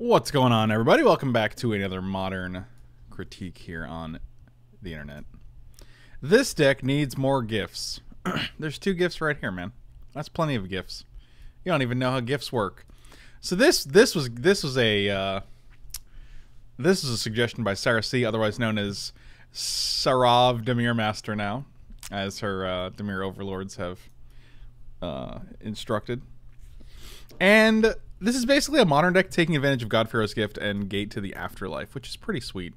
What's going on, everybody? Welcome back to another modern critique here on the internet. This deck needs more gifts. There's two gifts right here, man. That's plenty of gifts. You don't even know how gifts work. So this was a suggestion by Sarah C, otherwise known as Sarav Demir Master now, as her Demir overlords have instructed. And this is basically a modern deck taking advantage of God-Pharaoh's Gift and Gate to the Afterlife, which is pretty sweet.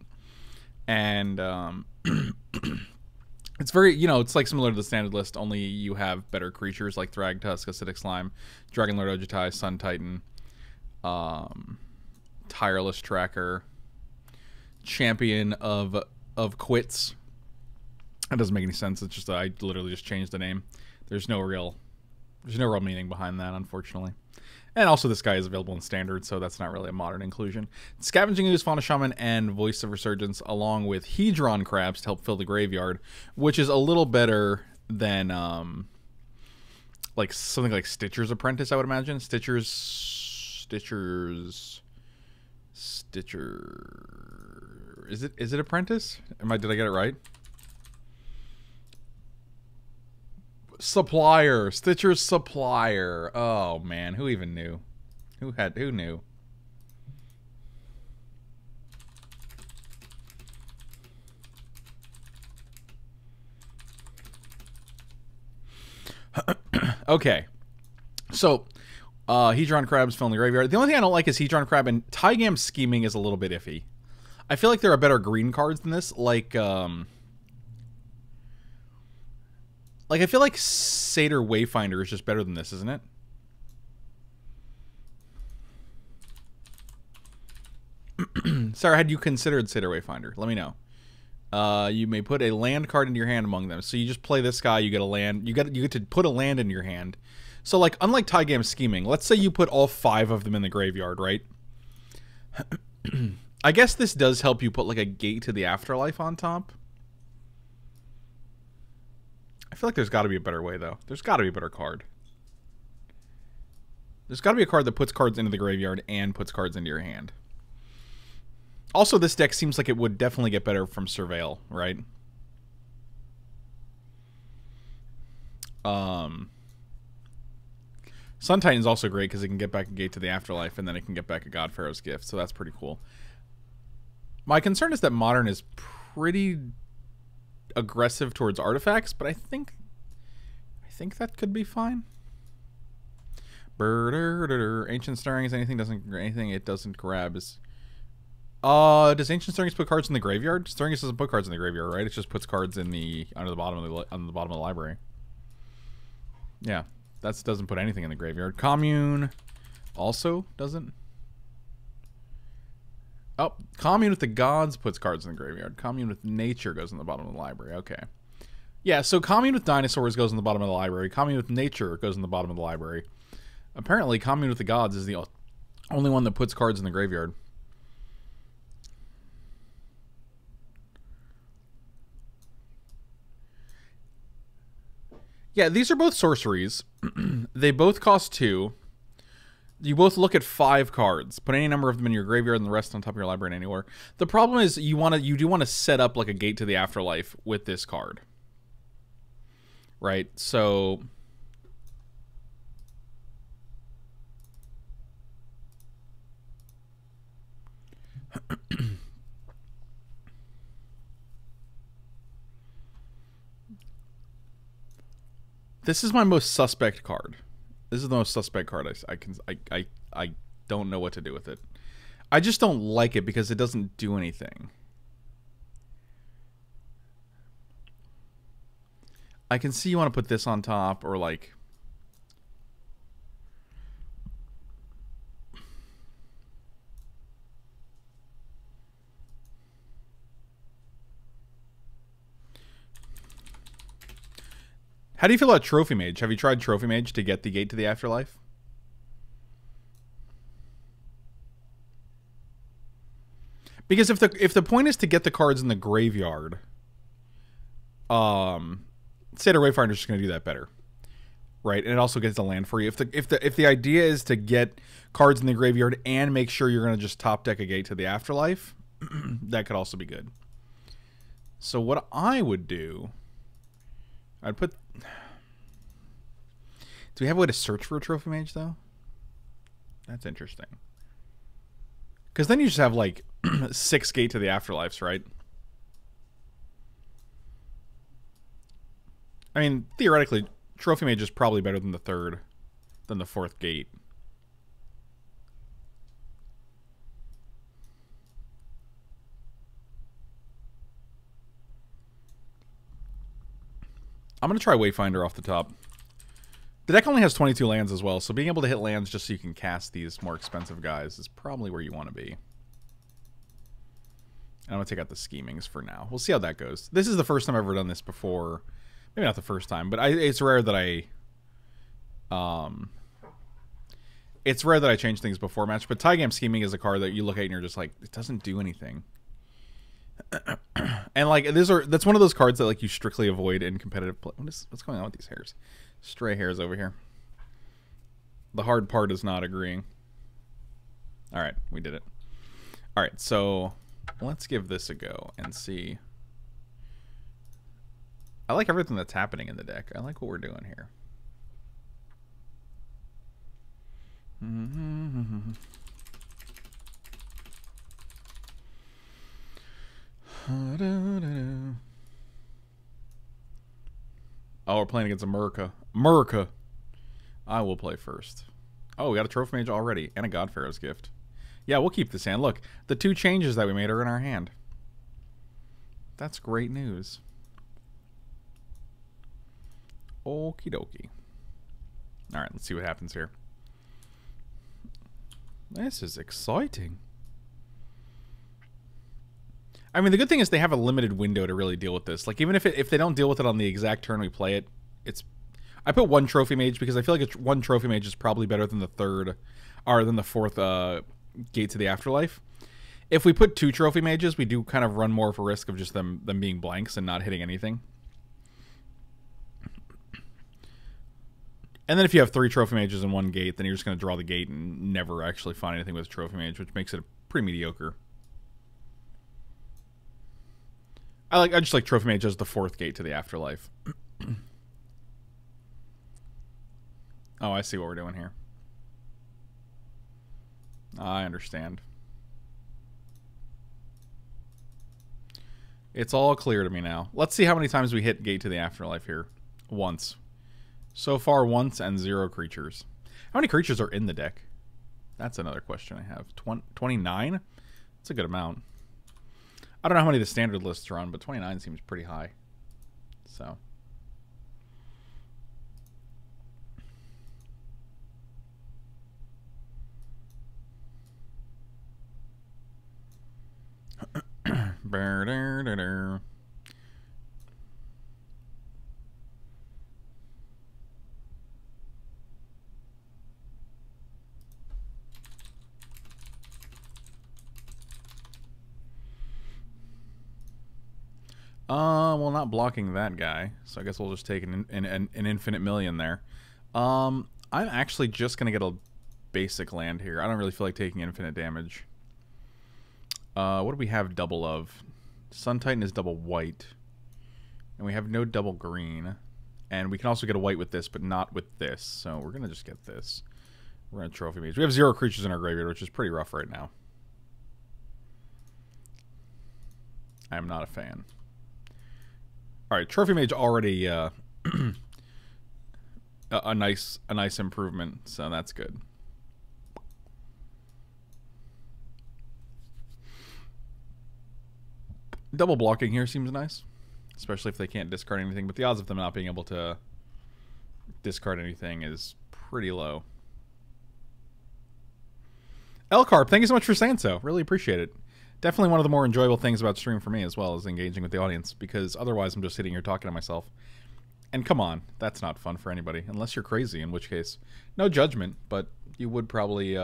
And it's very, you know, it's like similar to the standard list, only you have better creatures like Thragtusk, Acidic Slime, Dragonlord Ojutai, Sun Titan, Tireless Tracker, Champion of Quits. That doesn't make any sense. It's just that I literally just changed the name. There's no real meaning behind that, unfortunately. And also this guy is available in standard, so that's not really a modern inclusion. Scavenging Ooze, Fauna Shaman, and Voice of Resurgence, along with Hedron Crabs to help fill the graveyard, which is a little better than like something like Stitcher's Apprentice, I would imagine. Stitcher. Is it Apprentice? Did I get it right? Supplier, Stitcher's Supplier. Oh man, who even knew? Who knew? Okay, so Hedron Crab's filling the graveyard. The only thing I don't like is Hedron Crab and Tygam's scheming is a little bit iffy. I feel like there are better green cards than this, like I feel like Satyr Wayfinder is just better than this, isn't it? Sarah, had you considered Satyr Wayfinder? Let me know. You may put a land card into your hand among them. So you just play this guy, you get a land. You get to put a land in your hand. So like, unlike Tygam scheming, let's say you put all 5 of them in the graveyard, right? I guess this does help you put like a Gate to the Afterlife on top. I feel like there's got to be a better way, though. There's got to be a better card. There's got to be a card that puts cards into the graveyard and puts cards into your hand. Also, this deck seems like it would definitely get better from Surveil, right? Sun Titan's also great because it can get back a Gate to the Afterlife and then it can get back a God-Pharaoh's Gift, so that's pretty cool. My concern is that Modern is pretty aggressive towards artifacts, but I think that could be fine. Ancient Stirrings, anything it doesn't grab is does Ancient Stirrings put cards in the graveyard? Stirrings doesn't put cards in the graveyard, right? It just puts cards in the under the bottom of the library. Yeah, that doesn't put anything in the graveyard. Commune also doesn't. Oh, Commune with the Gods puts cards in the graveyard. Commune with Nature goes in the bottom of the library. Okay. Yeah, so Commune with Dinosaurs goes in the bottom of the library. Commune with Nature goes in the bottom of the library. Apparently, Commune with the Gods is the only one that puts cards in the graveyard. Yeah, these are both sorceries. They both cost 2. You both look at 5 cards. Put any number of them in your graveyard and the rest on top of your library and anywhere. The problem is you do want to set up like a Gate to the Afterlife with this card. Right? So this is my most suspect card. This is the most suspect card I don't know what to do with it. I just don't like it because it doesn't do anything. I can see you want to put this on top or like how do you feel about Trophy Mage? Have you tried Trophy Mage to get the Gate to the Afterlife? Because if the point is to get the cards in the graveyard, Satyr Wayfinder's just going to do that better. right? And it also gets the land for you. If the idea is to get cards in the graveyard and make sure you're going to just top deck a Gate to the Afterlife, that could also be good. So what I would do, I'd put... Do we have a way to search for a Trophy Mage, though? That's interesting. Because then you just have, like, 6 Gate to the Afterlives, right? I mean, theoretically, Trophy Mage is probably better than the fourth Gate. I'm going to try Wayfinder off the top. The deck only has 22 lands as well, so being able to hit lands just so you can cast these more expensive guys is probably where you want to be. And I'm going to take out the Schemings for now. We'll see how that goes. This is the first time I've ever done this before. Maybe not the first time, but it's rare that I change things before match, but Tygam Scheming is a card that you look at and you're just like, it doesn't do anything. And like that's one of those cards that like you strictly avoid in competitive play. What's going on with these hairs? Stray hairs over here. The hard part is not agreeing. All right, we did it. All right, so let's give this a go and see. I like everything that's happening in the deck. I like what we're doing here. Mm-hmm. Oh, we're playing against America. America! I will play first. Oh, we got a Trophy Mage already, and a God-Pharaoh's Gift. Yeah, we'll keep this hand. Look, the 2 changes that we made are in our hand. That's great news. Okie dokie. Alright, let's see what happens here. This is exciting. I mean, the good thing is they have a limited window to really deal with this. Like, even if they don't deal with it on the exact turn we play it, it's... I put 1 Trophy Mage because I feel like one Trophy Mage is probably better than the fourth Gate to the Afterlife. If we put 2 Trophy Mages, we do kind of run more of a risk of just them being blanks and not hitting anything. And then if you have 3 Trophy Mages and 1 Gate, then you're just going to draw the Gate and never actually find anything with a Trophy Mage, which makes it pretty mediocre. I just like Trophy Mage as the fourth Gate to the Afterlife. Oh, I see what we're doing here. I understand. It's all clear to me now. Let's see how many times we hit Gate to the Afterlife here. Once. So far, once and 0 creatures. How many creatures are in the deck? That's another question I have. 29? That's a good amount. I don't know how many of the standard lists are on, but 29 seems pretty high. So. Well, not blocking that guy, so I guess we'll just take an infinite million there. I'm actually just going to get a basic land here. I don't really feel like taking infinite damage. What do we have double of? Sun Titan is double white, and we have no double green. And we can also get a white with this, but not with this, so we're going to just get this. We're going to Trophy Mage. We have 0 creatures in our graveyard, which is pretty rough right now. I am not a fan. Alright, Trophy Mage already a nice improvement, so that's good. Double blocking here seems nice, especially if they can't discard anything, but the odds of them not being able to discard anything is pretty low. Elcarp, thank you so much for saying so. Really appreciate it. Definitely one of the more enjoyable things about stream for me as well is engaging with the audience, because otherwise I'm just sitting here talking to myself. And come on, that's not fun for anybody, unless you're crazy, in which case, no judgment, but you would probably...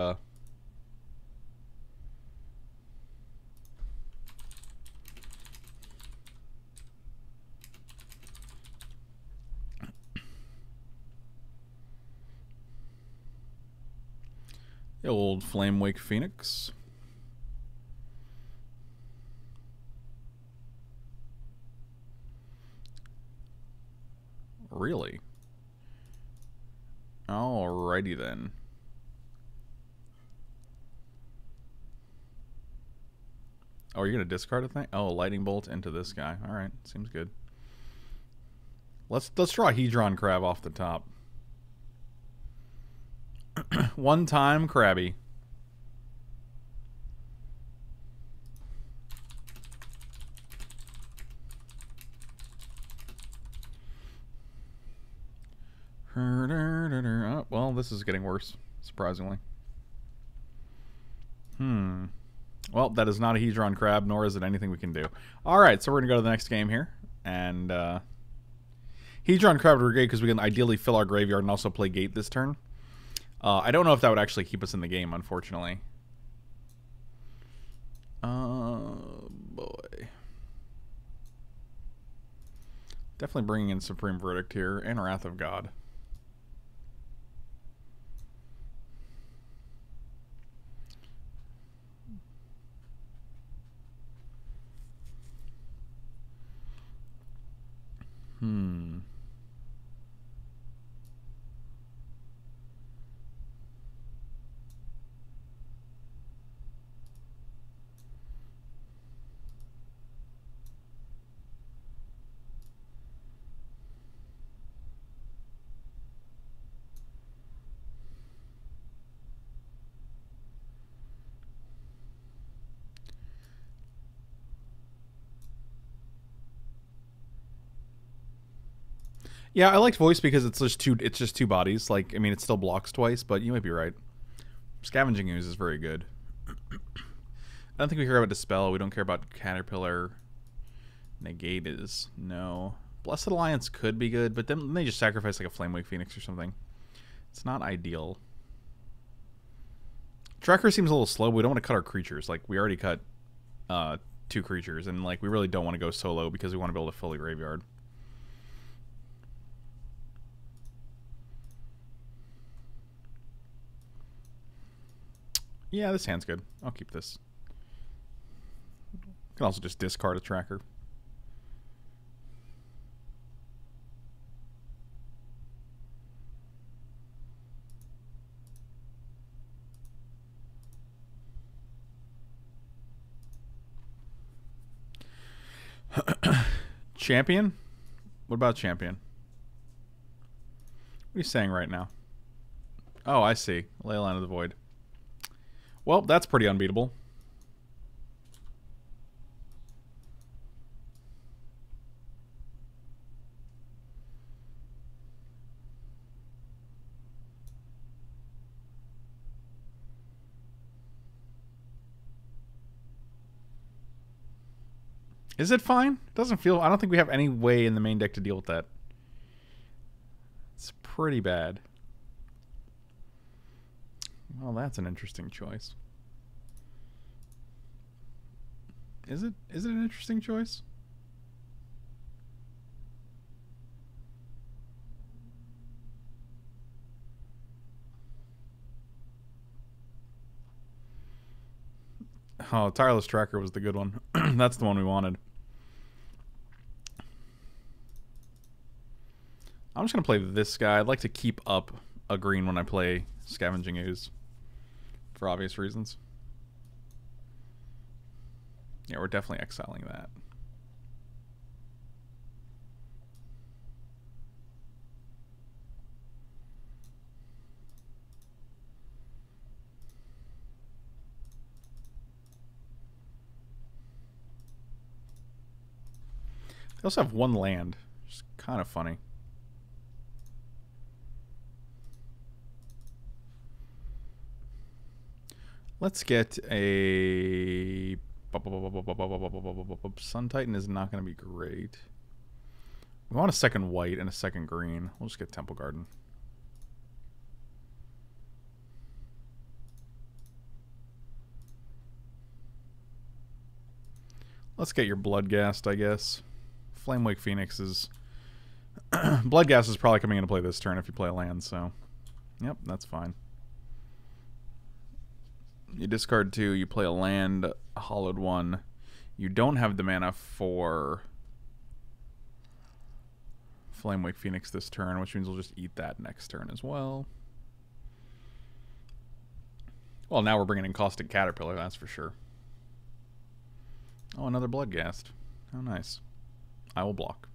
The old Flamewake Phoenix. Really? Alrighty then. Oh, you're gonna discard a thing? Oh, lightning bolt into this guy. Alright, seems good. Let's draw a Hedron Crab off the top. One time Crabby. Oh, well, this is getting worse, surprisingly. Well, that is not a Hedron Crab, nor is it anything we can do. Alright, so we're going to go to the next game here. And Hedron Crab would be great because we can ideally fill our graveyard and also play Gate this turn. I don't know if that would actually keep us in the game, unfortunately. Boy. Definitely bringing in Supreme Verdict here and Wrath of God. Yeah, I liked Voice because it's just two bodies. Like, I mean, it still blocks twice, but you might be right. Scavenging Ooze is very good. I don't think we care about Dispel. We don't care about Caterpillar. Negate is no. Blessed Alliance could be good, but then they just sacrifice like a Flamewake Phoenix or something. It's not ideal. Tracker seems a little slow. But we don't want to cut our creatures. Like, we already cut 2 creatures, and like we really don't want to go solo because we want to be able to fill the graveyard. Yeah, this hand's good. I'll keep this. Can also just discard a tracker. Champion? What about Champion? What are you saying right now? Oh, I see. Leyline of the Void. Well, that's pretty unbeatable. Is it fine? It doesn't feel... I don't think we have any way in the main deck to deal with that. It's pretty bad. Well, that's an interesting choice. Is it an interesting choice? Oh, Tireless Tracker was the good one. That's the one we wanted. I'm just going to play this guy. I'd like to keep up a green when I play Scavenging Ooze. For obvious reasons. Yeah, we're definitely exiling that. They also have one land, which is kind of funny. Let's get a... Sun Titan is not going to be great. We want a second white and a second green. We'll just get Temple Garden. Let's get your Bloodghast, I guess. Flamewake Phoenix is... Bloodghast is probably coming into play this turn if you play a land, so... Yep, that's fine. You discard two, you play a land, a hollowed one. You don't have the mana for Flamewake Phoenix this turn, which means we'll just eat that next turn as well. Well, now we're bringing in Caustic Caterpillar, that's for sure. Oh, another Bloodghast. How nice. I will block.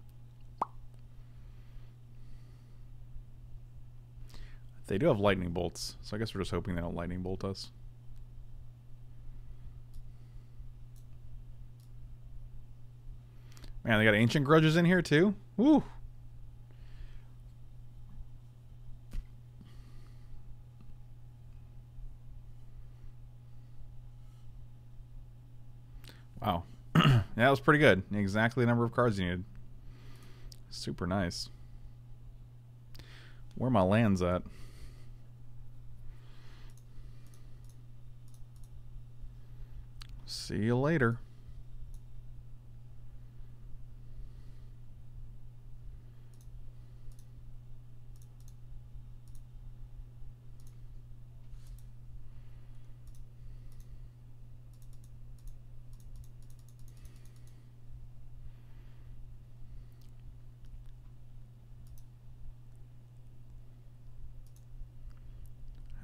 They do have lightning bolts, so I guess we're just hoping they don't lightning bolt us. Man, they got Ancient Grudges in here too? Woo! Wow. Yeah, that was pretty good. Exactly the number of cards you needed. Super nice. Where are my lands at? See you later.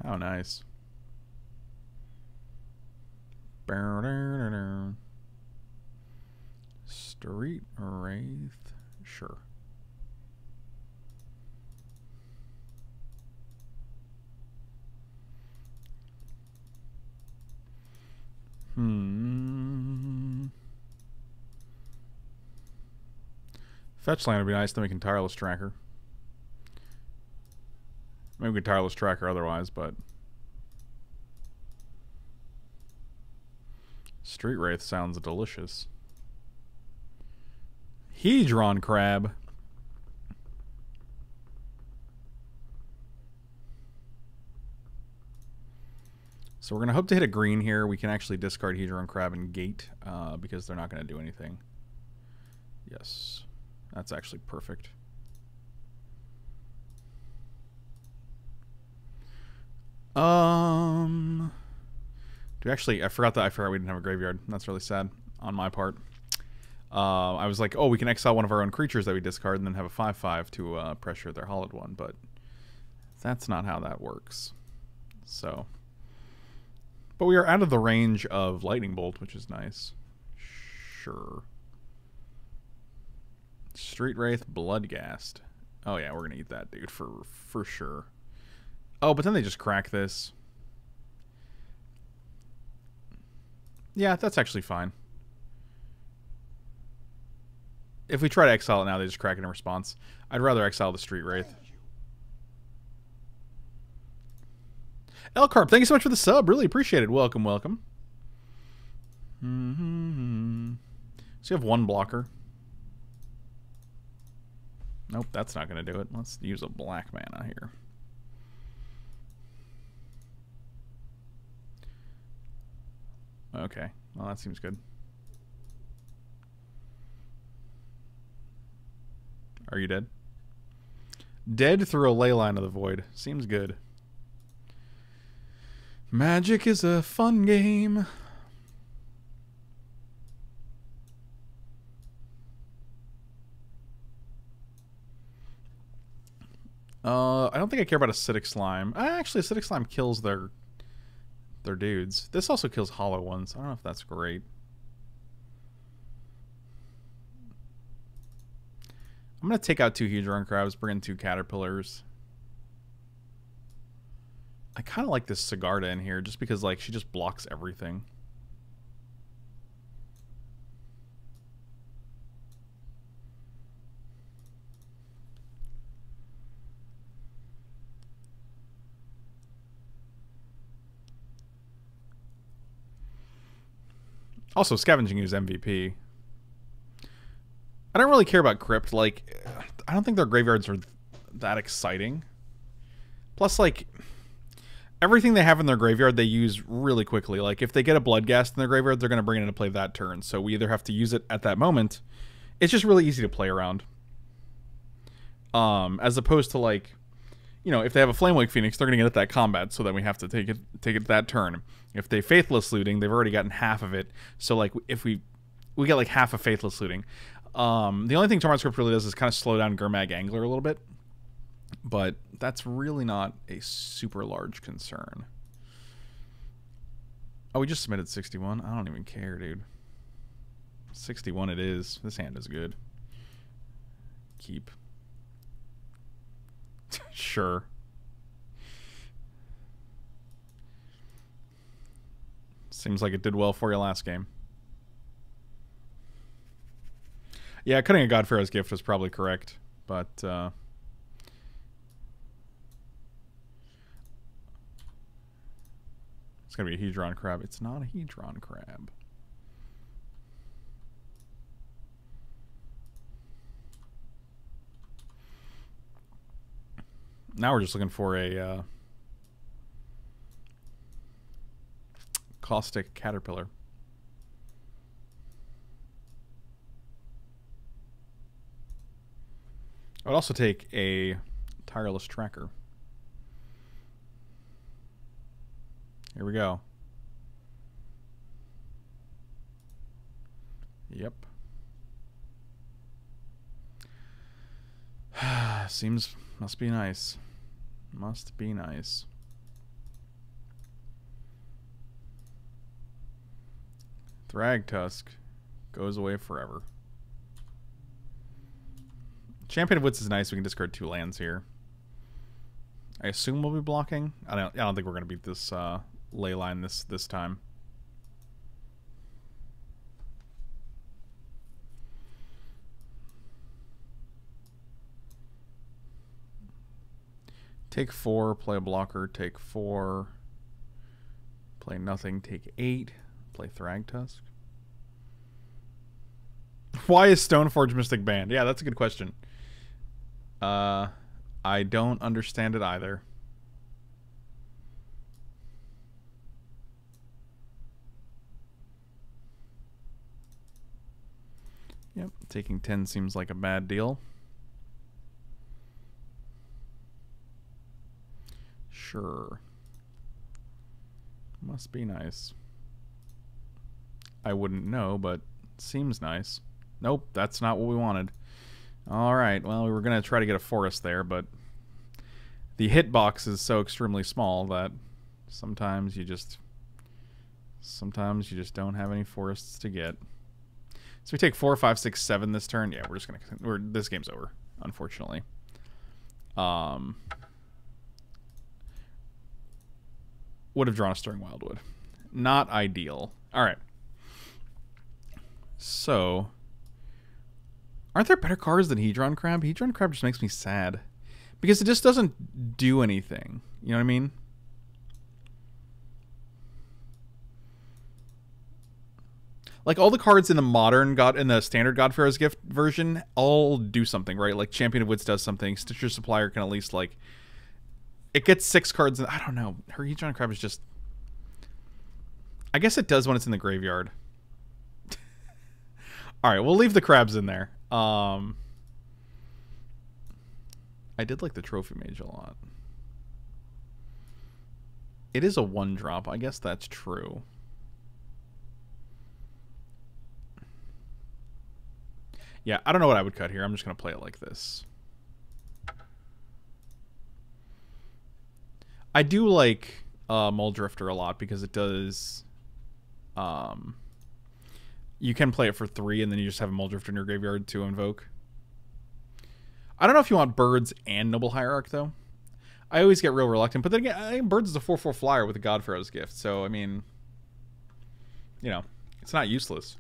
Oh, nice. Street Wraith? Sure. Fetch land would be nice, then we can Tireless Tracker. Maybe we could Tireless Tracker otherwise, but... Street Wraith sounds delicious. Hedron Crab. So we're going to hope to hit a green here. We can actually discard Hedron Crab and Gate because they're not going to do anything. Yes. That's actually perfect. Do we actually... I forgot we didn't have a graveyard. That's really sad on my part. I was like, oh, we can exile one of our own creatures that we discard and then have a 5/5 to pressure their hollowed one, but that's not how that works. So... But we are out of the range of Lightning Bolt, which is nice. Sure. Street Wraith, Bloodghast. Oh yeah, we're gonna eat that dude for sure. Oh, but then they just crack this. Yeah, that's actually fine. If we try to exile it now, they just crack it in response. I'd rather exile the Street Wraith. Elcarp, thank you so much for the sub. Really appreciate it. Welcome, welcome. So you have one blocker. Nope, that's not going to do it. Let's use a black mana here. Okay, well that seems good. Are you dead? Dead through a ley line of the void. Seems good. Magic is a fun game. I don't think I care about Acidic Slime. Actually, Acidic Slime kills their dudes. This also kills hollow ones. I don't know if that's great. I'm going to take out two Hedron Crabs, bring in two Caterpillars. I kind of like this Sigarda in here just because like she just blocks everything. Also, Scavenging Ooze MVP. I don't really care about Crypt. Like, I don't think their graveyards are that exciting. Plus, like, everything they have in their graveyard, they use really quickly. Like, if they get a Bloodghast in their graveyard, they're going to bring it into play that turn. So we either have to use it at that moment. It's just really easy to play around. As opposed to, like, you know, if they have a Flamewake Phoenix, they're going to get at that combat, so then we have to take it that turn. If they Faithless Looting, they've already gotten half of it, so like if we get like half of Faithless Looting. The only thing Tormod's Crypt really does is kind of slow down Gurmag Angler a little bit, but that's really not a super large concern. Oh, we just submitted 61. I don't even care, dude. 61 it is. This hand is good. Keep. Sure. Seems like it did well for you last game. Yeah, cutting a God-Pharaoh's Gift was probably correct, but... it's going to be a Hedron Crab. It's not a Hedron Crab. Now we're just looking for a Caustic Caterpillar. I would also take a Tireless Tracker. Here we go. Yep. Seems... must be nice. Must be nice. Thragtusk goes away forever. Champion of Wits is nice. We can discard two lands here. I assume we'll be blocking. I don't think we're going to beat this ley line this time. Take 4, play a blocker, take 4, play nothing, take 8, play Thragtusk. Why is Stoneforge Mystic banned? Yeah, that's a good question. I don't understand it either. Yep, taking 10 seems like a bad deal. Sure. Must be nice. I wouldn't know, but seems nice. Nope, that's not what we wanted. Alright, well, we were going to try to get a forest there, but the hitbox is so extremely small that sometimes you just don't have any forests to get. So we take 4, 5, 6, 7 this turn. Yeah, we're just going to... this game's over, unfortunately. Would have drawn a Stirring Wildwood. Not ideal. Alright. So, aren't there better cards than Hedron Crab? Hedron Crab just makes me sad. Because it just doesn't do anything. You know what I mean? Like, all the cards in the modern standard God-Pharaoh's Gift version all do something, right? Like, Champion of Wits does something. Stitcher Supplier can at least, like... it gets 6 cards. I don't know. Her Hedron Crab is just... I guess it does when it's in the graveyard. Alright, we'll leave the crabs in there. I did like the Trophy Mage a lot. It is a 1-drop. I guess that's true. Yeah, I don't know what I would cut here. I'm just going to play it like this. I do like Mulldrifter a lot because it does... you can play it for 3 and then you just have a Mulldrifter in your graveyard to invoke. I don't know if you want Birds and Noble Hierarch, though. I always get real reluctant, but then again, I think Birds is a 4-4 flyer with a God-Pharaoh's Gift, so, I mean... you know, it's not useless.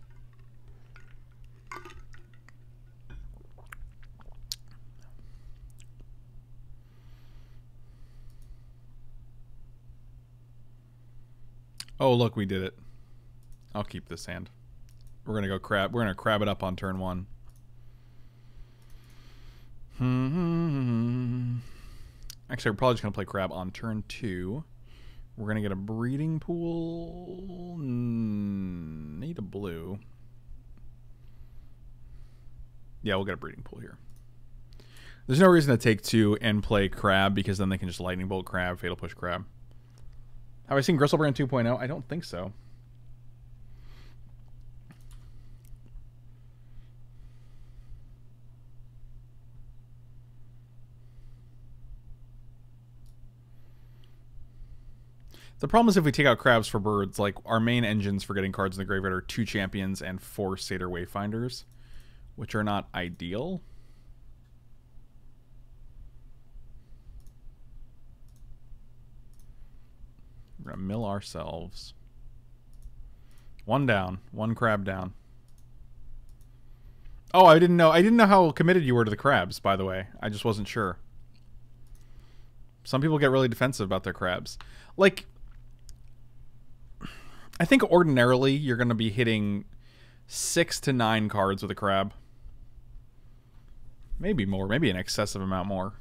Oh, look, we did it. I'll keep this hand. We're going to go crab. We're going to crab it up on turn 1. Actually, we're probably just going to play crab on turn 2. We're going to get a breeding pool. Need a blue. Yeah, we'll get a breeding pool here. There's no reason to take two and play Crab, because then they can just Lightning Bolt Crab, Fatal Push Crab. Have I seen Gristlebrand 2.0? I don't think so. The problem is if we take out Crabs for Birds, like our main engines for getting cards in the graveyard are 2 Champions and 4 Satyr Wayfinders, which are not ideal. We're going to mill ourselves. One down. One crab down. Oh, I didn't know. I didn't know how committed you were to the crabs, by the way. I just wasn't sure. Some people get really defensive about their crabs. Like, I think ordinarily you're going to be hitting 6 to 9 cards with a crab. Maybe more. Maybe an excessive amount more.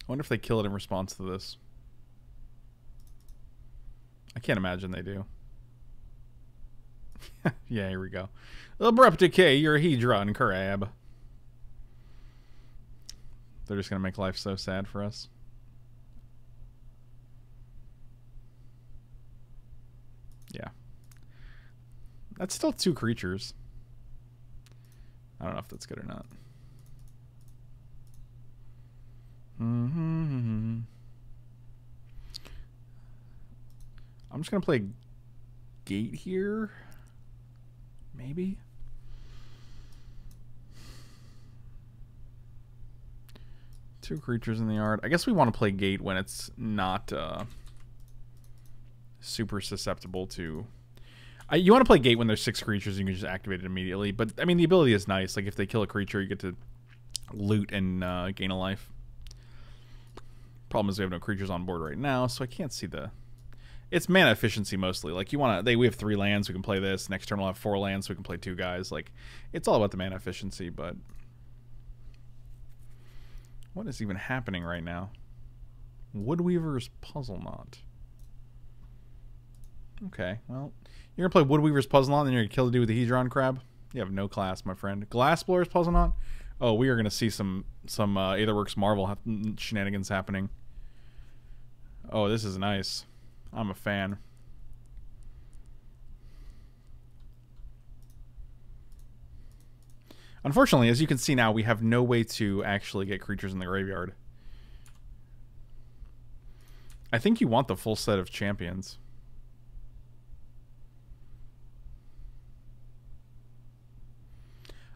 I wonder if they kill it in response to this. I can't imagine they do. Yeah, here we go. Abrupt Decay, your Hedron Crab. They're just going to make life so sad for us. Yeah. That's still 2 creatures. I don't know if that's good or not. Mm-hmm. I'm just going to play Gate here. Maybe. Two creatures in the yard. I guess we want to play Gate when it's not super susceptible to... you want to play Gate when there's 6 creatures and you can just activate it immediately. But, I mean, the ability is nice. Like, if they kill a creature, you get to loot and gain a life. Problem is we have no creatures on board right now, so I can't see the... It's mana efficiency mostly. Like, you want to... We have 3 lands, we can play this. Next turn we'll have 4 lands, so we can play 2 guys. Like, it's all about the mana efficiency, but... What is even happening right now? Woodweaver's Puzzle Knot. Okay, well... You're going to play Woodweaver's Puzzle Knot, then you're going to kill the dude with the Hedron Crab? You have no class, my friend. Glassblower's Puzzle Knot? Oh, we are going to see some Aetherworks Marvel shenanigans happening. Oh, this is nice. I'm a fan. Unfortunately, as you can see now, we have no way to actually get creatures in the graveyard. I think you want the full set of champions.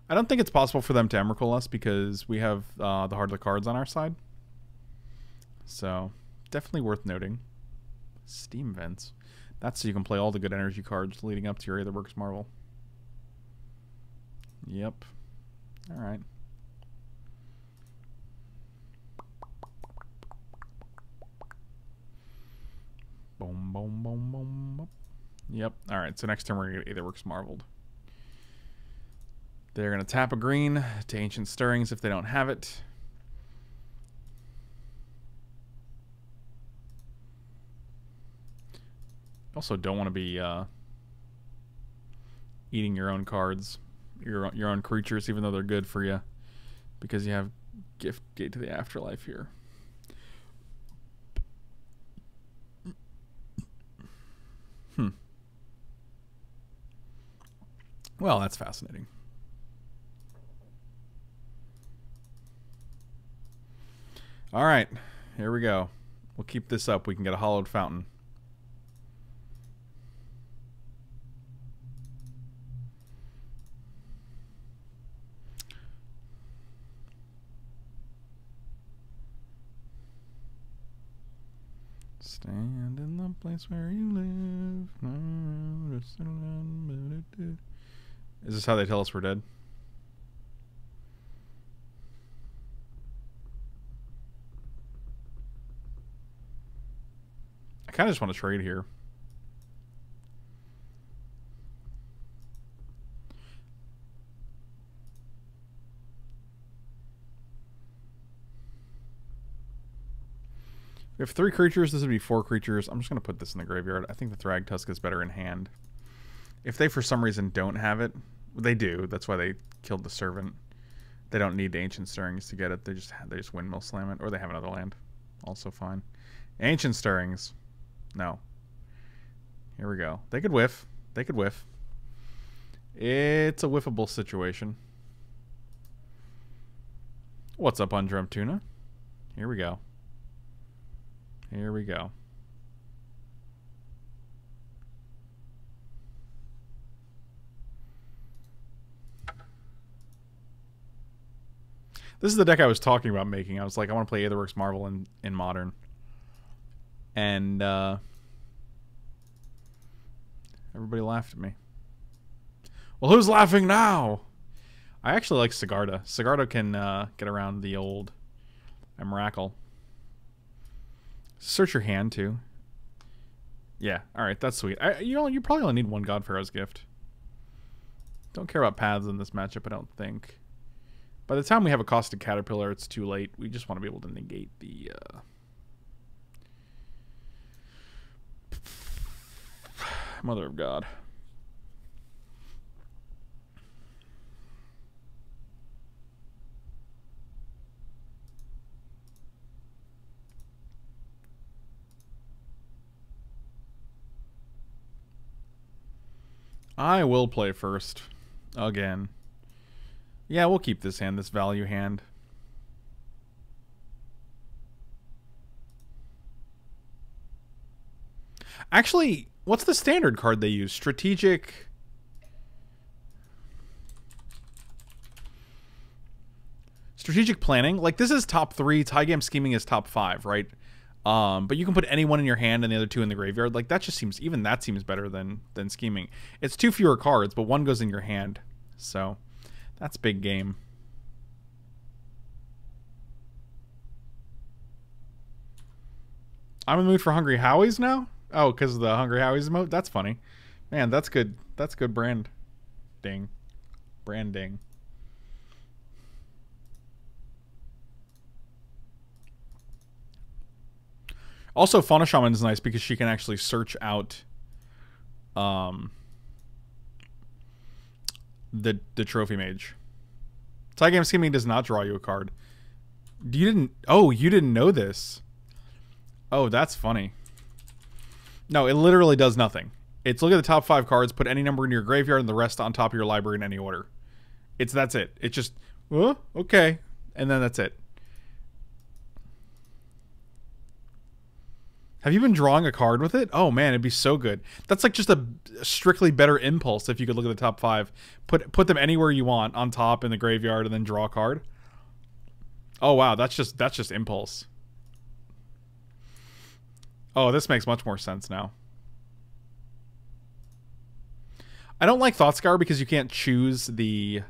I don't think it's possible for them to Emrakul us because we have the Heart of the Cards on our side. So, definitely worth noting. Steam Vents. That's so you can play all the good energy cards leading up to your Aetherworks Marvel. Yep. Alright. Boom, boom, boom, boom, boom. Yep. Alright, so next turn we're going to get Aetherworks Marveled. They're going to tap a green to Ancient Stirrings if they don't have it. Also, don't want to be eating your own cards, your own creatures, even though they're good for you, because you have Gate to the Afterlife here. Hmm. Well, that's fascinating. All right, here we go. We'll keep this up. We can get a Hollowed Fountain. Stand in the place where you live. Is this how they tell us we're dead? I kind of just want to trade here. We have 3 creatures. This would be 4 creatures. I'm just going to put this in the graveyard. I think the Thragtusk is better in hand. If they for some reason don't have it, they do. That's why they killed the servant. They don't need Ancient Stirrings to get it. They just windmill slam it, or they have another land. Also fine. Ancient Stirrings. No. Here we go. They could whiff. They could whiff. It's a whiffable situation. What's up, Undrum Tuna? Here we go. Here we go. This is the deck I was talking about making. I was like, I want to play Aetherworks Marvel in Modern. And everybody laughed at me. Well, who's laughing now? I actually like Sigarda. Sigarda can get around the old Emrakul. Search your hand, too. Yeah, alright, that's sweet. You probably only need one God-Pharaoh's Gift. Don't care about paths in this matchup, I don't think. By the time we have a Caustic Caterpillar, it's too late. We just want to be able to negate the... Mother of God. I will play first. Again. Yeah, we'll keep this hand, this value hand. Actually, what's the standard card they use? Strategic... Strategic Planning. Like, this is top 3. Tie Game Scheming is top 5, right? But you can put any one in your hand and the other two in the graveyard. Like, that just seems... Even that seems better than scheming. It's 2 fewer cards, but 1 goes in your hand. So... That's big game. I'm in the mood for Hungry Howies now? Oh, because of the Hungry Howies emote? That's funny. Man, that's good. That's good brand. Ding. Branding. Also, Fauna Shaman is nice because she can actually search out... The Trophy Mage. Tie Game Scheming does not draw you a card. You didn't... Oh, you didn't know this. Oh, that's funny. No, it literally does nothing. It's look at the top 5 cards, put any number in your graveyard, and the rest on top of your library in any order. That's it. It's just, oh, okay. And then that's it. Have you been drawing a card with it? Oh man, it'd be so good. That's like just a strictly better impulse if you could look at the top 5. Put them anywhere you want, on top, in the graveyard, and then draw a card. Oh wow, that's just impulse. Oh, this makes much more sense now. I don't like Thoughtscour because you can't choose the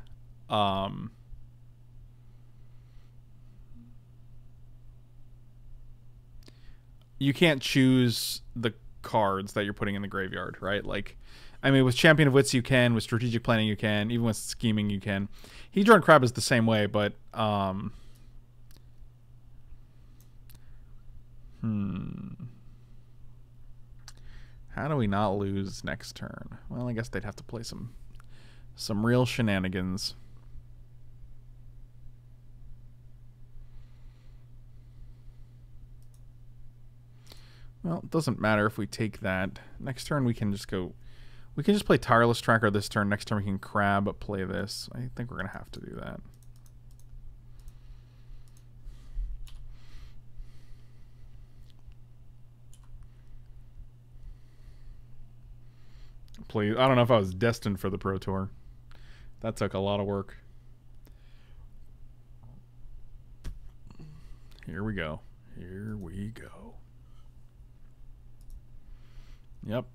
you can't choose the cards that you're putting in the graveyard, right? Like, I mean, with Champion of Wits you can, with Strategic Planning you can, even with Scheming you can. Hedron Crab is the same way, but, how do we not lose next turn? Well, I guess they'd have to play some real shenanigans. Well, it doesn't matter if we take that. Next turn we can just go... We can just play Tireless Tracker this turn. Next turn we can Crab play this. I think we're going to have to do that. Please, I don't know if I was destined for the Pro Tour. That took a lot of work. Here we go. Here we go. Yep.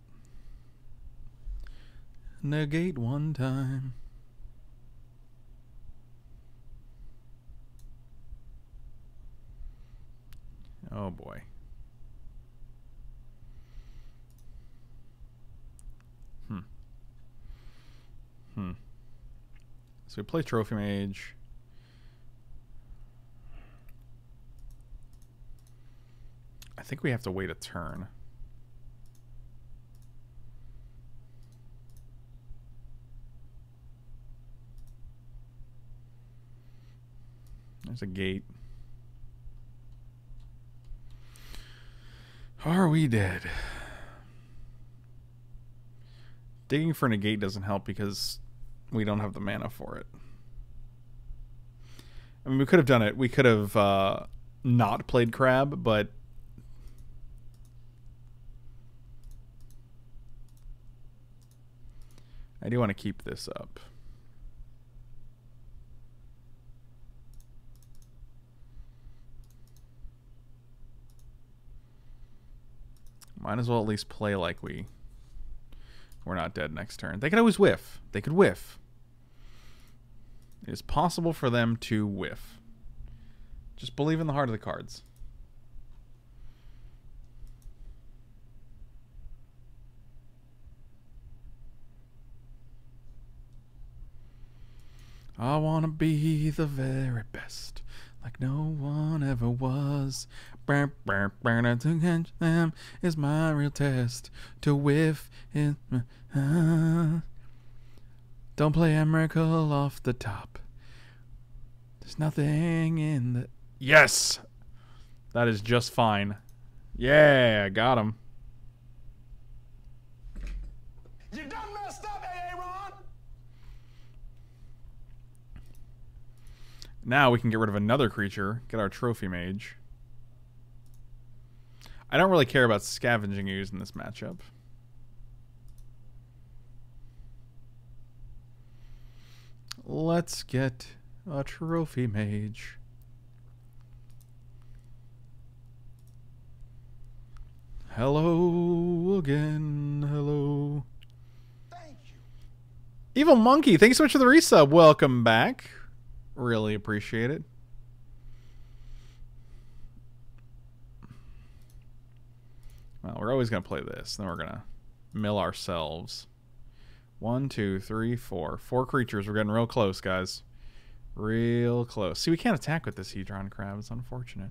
Negate one time. Oh boy. So we play Trophy Mage. I think we have to wait a turn. There's a gate. Are we dead? Digging for Negate doesn't help because we don't have the mana for it. I mean, we could have done it. We could have not played Crab, but... I do want to keep this up. Might as well at least play like we're not dead next turn. They could always whiff. They could whiff. It is possible for them to whiff. Just believe in the heart of the cards. I want to be the very best, like no one ever was. Is my real test to whiff in. Don't play Emrakul off the top. There's nothing in the. Yes! That is just fine. Yeah, got him. You done messed up, Aaron! Now we can get rid of another creature, get our Trophy Mage. I don't really care about Scavenging Ooze in this matchup. Let's get a Trophy Mage. Hello again, hello. Thank you. Evil Monkey, thanks so much for the resub. Welcome back. Really appreciate it. Well, we're always going to play this. Then we're going to mill ourselves. 1, 2, 3, 4. 4 creatures. We're getting real close, guys. Real close. See, we can't attack with this Hedron Crab. It's unfortunate.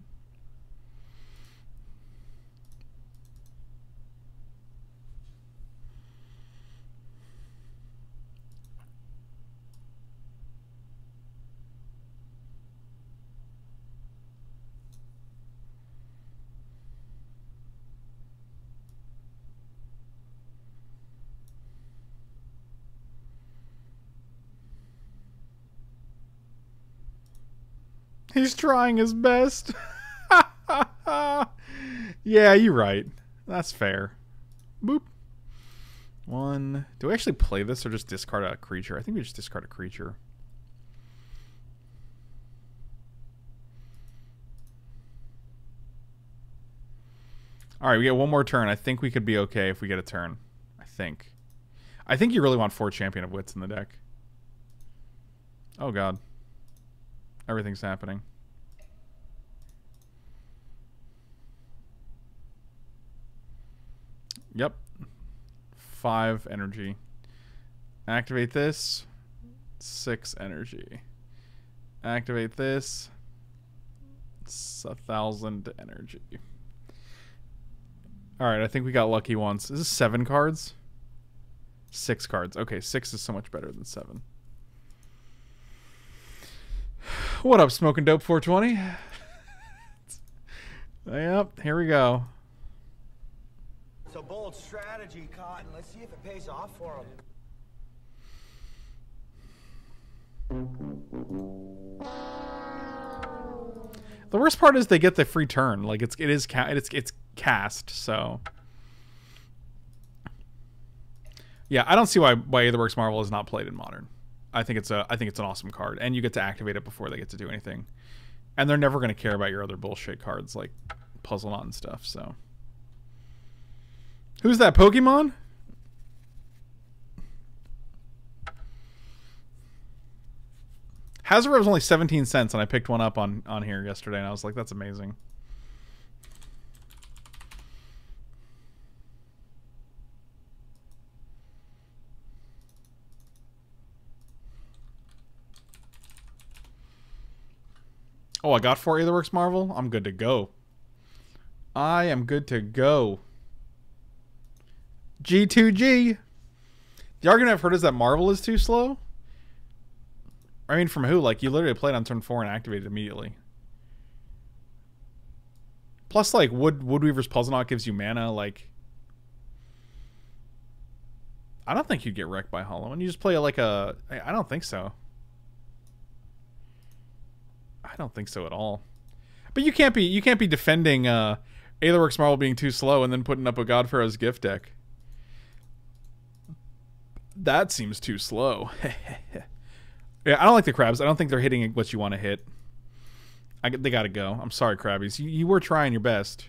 He's trying his best. Yeah, you're right. That's fair. Boop. 1. Do we actually play this or just discard a creature? I think we just discard a creature. Alright, we get one more turn. I think we could be okay if we get a turn. I think. I think you really want 4 Champion of Wits in the deck. Oh, God. Everything's happening. Yep. 5 energy. Activate this. 6 energy. Activate this. It's 1,000 energy. Alright, I think we got lucky once. Is this 7 cards? 6 cards. Okay, 6 is so much better than 7. What up, Smoking Dope 420? Yep, here we go. It's a bold strategy, Cotton. Let's see if it pays off for him. The worst part is they get the free turn. Like it's cast. So yeah, I don't see why Aetherworks Marvel is not played in Modern. I think it's an awesome card, and you get to activate it before they get to do anything, and they're never going to care about your other bullshit cards like Puzzle Knot and stuff. So, who's that Pokemon? Hazard was only 17 cents, and I picked one up on here yesterday, and I was like, that's amazing. Oh, I got 4 Aetherworks Marvel? I'm good to go. I am good to go. G2G. The argument I've heard is that Marvel is too slow. I mean, from who? Like, you literally played on turn 4 and activated immediately. Plus, like, Woodweaver's Puzzle Knot gives you mana, like... I don't think you'd get wrecked by Hollow. And you just play, like, a... I don't think so. I don't think so at all. But you can't be defending Aetherworks Marvel being too slow and then putting up a God-Pharaoh's Gift deck. That seems too slow. Yeah, I don't like the crabs. I don't think they're hitting what you want to hit. They gotta go. I'm sorry, Crabbies. You were trying your best.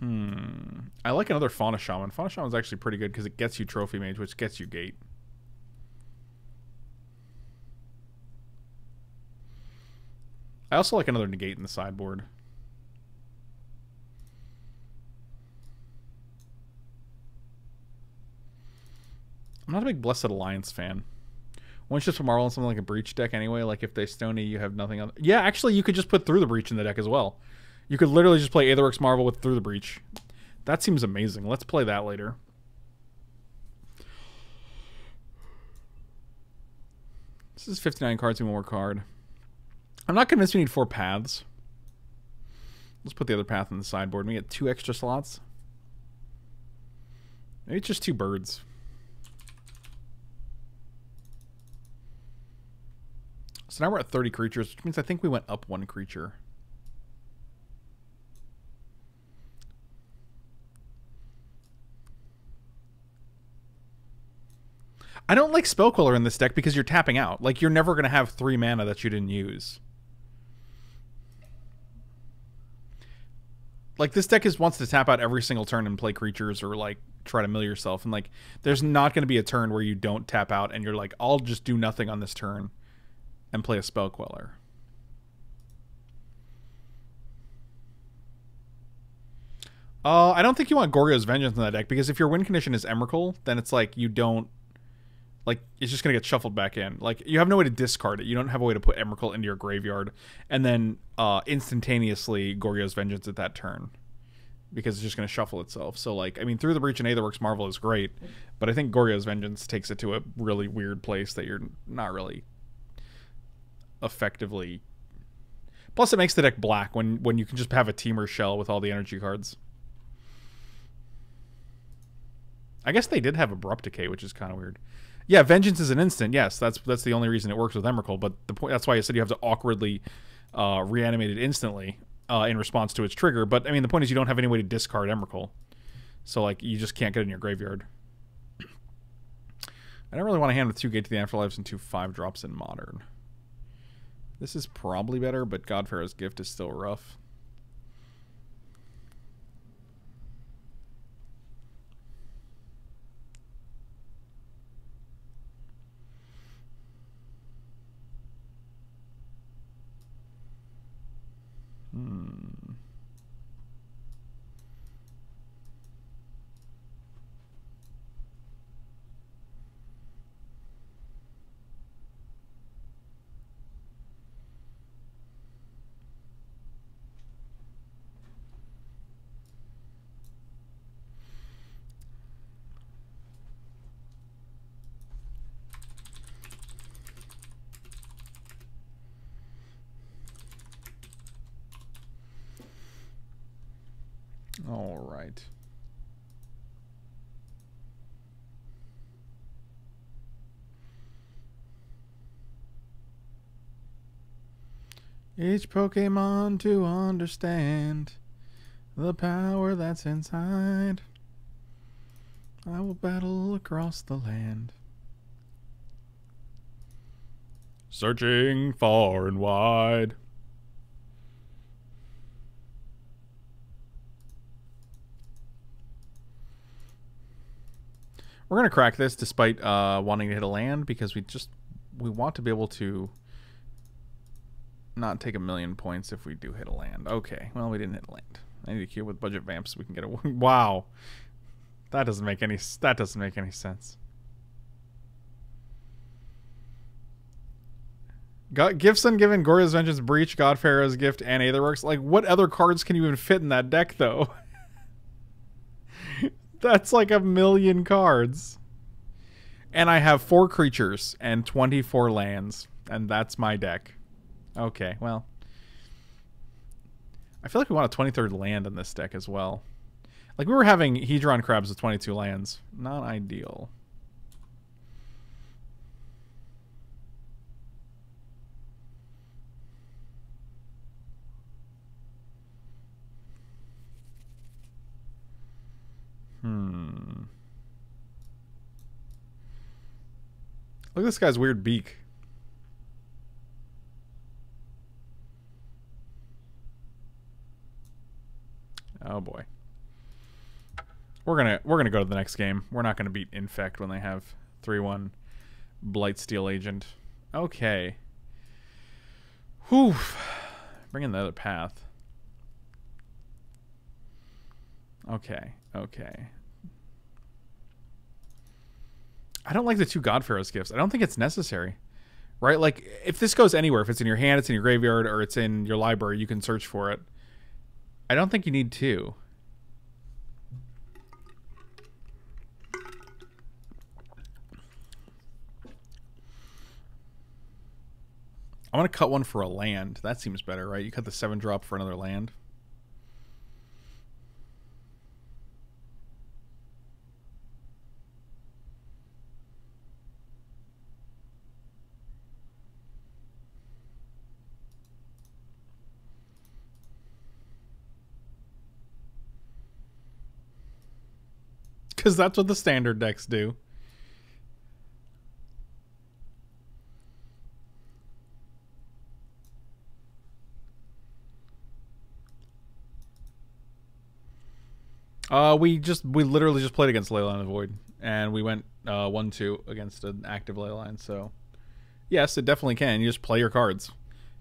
I like another Fauna Shaman. Fauna Shaman's actually pretty good because it gets you Trophy Mage, which gets you Gate. I also like another Negate in the sideboard. I'm not a big Blessed Alliance fan. Once you just put Marvel on something like a Breach deck anyway, like if they Stony, you have nothing other. Yeah, actually, you could just put Through the Breach in the deck as well. You could literally just play Aetherworks Marvel with Through the Breach. That seems amazing. Let's play that later. This is 59 cards and one more card. I'm not convinced we need 4 paths. Let's put the other path in the sideboard and we get 2 extra slots. Maybe it's just 2 birds. So now we're at 30 creatures, which means I think we went up 1 creature. I don't like Spellquiller in this deck because you're tapping out. Like, you're never going to have 3 mana that you didn't use. Like, this deck wants to tap out every single turn and play creatures or, like, try to mill yourself. And, like, there's not going to be a turn where you don't tap out and you're like, I'll just do nothing on this turn and play a Spellqueller. I don't think you want Gorgo's Vengeance in that deck because if your win condition is Emrakul, then it's like you don't... Like, it's just going to get shuffled back in. Like, you have no way to discard it. You don't have a way to put Emrakul into your graveyard and then instantaneously Gorgo's Vengeance at that turn because it's just going to shuffle itself. So, like, I mean, Through the Breach and Aetherworks Marvel is great, but I think Gorgo's Vengeance takes it to a really weird place that you're not really effectively... Plus, it makes the deck black when you can just have a Teemer Shell with all the energy cards. I guess they did have Abrupt Decay, which is kind of weird. Yeah, Vengeance is an instant. Yes, that's the only reason it works with Emrakul. But the point, that's why I said you have to awkwardly reanimate it instantly in response to its trigger. But I mean, the point is you don't have any way to discard Emrakul, so like you just can't get it in your graveyard. I don't really want to hand with 2 Gate to the Afterlives and 2/5-drops in Modern. This is probably better, but God-Pharaoh's Gift is still rough. Each Pokemon to understand the power that's inside. I will battle across the land. Searching far and wide. We're going to crack this despite wanting to hit a land because we want to be able to not take a million points if we do hit a land. Okay, well, we didn't hit a land. I need to queue with budget vamps so we can get a wow. That doesn't make any sense. Gibson given Gorgo's Vengeance, Breach, God-Pharaoh's Gift, and Aetherworks. Like, what other cards can you even fit in that deck though? That's like a million cards. And I have 4 creatures and 24 lands. And that's my deck. Okay, well. I feel like we want a 23rd land in this deck as well. Like, we were having Hedron Crabs with 22 lands. Not ideal. Look at this guy's weird beak. Oh boy. We're gonna go to the next game. We're not gonna beat Infect when they have 3/1 Blightsteel Agent. Okay. Whew. Bring in the other path. Okay. Okay. I don't like the 2 God-Pharaoh's Gifts. I don't think it's necessary. Right? Like, if this goes anywhere, if it's in your hand, it's in your graveyard, or it's in your library, you can search for it. I don't think you need 2. I want to cut one for a land. That seems better, right? You cut the 7-drop for another land. Because that's what the standard decks do. We literally just played against Leyline of the Void, and we went 1-2 against an active Leyline. So yes, it definitely can. You just play your cards.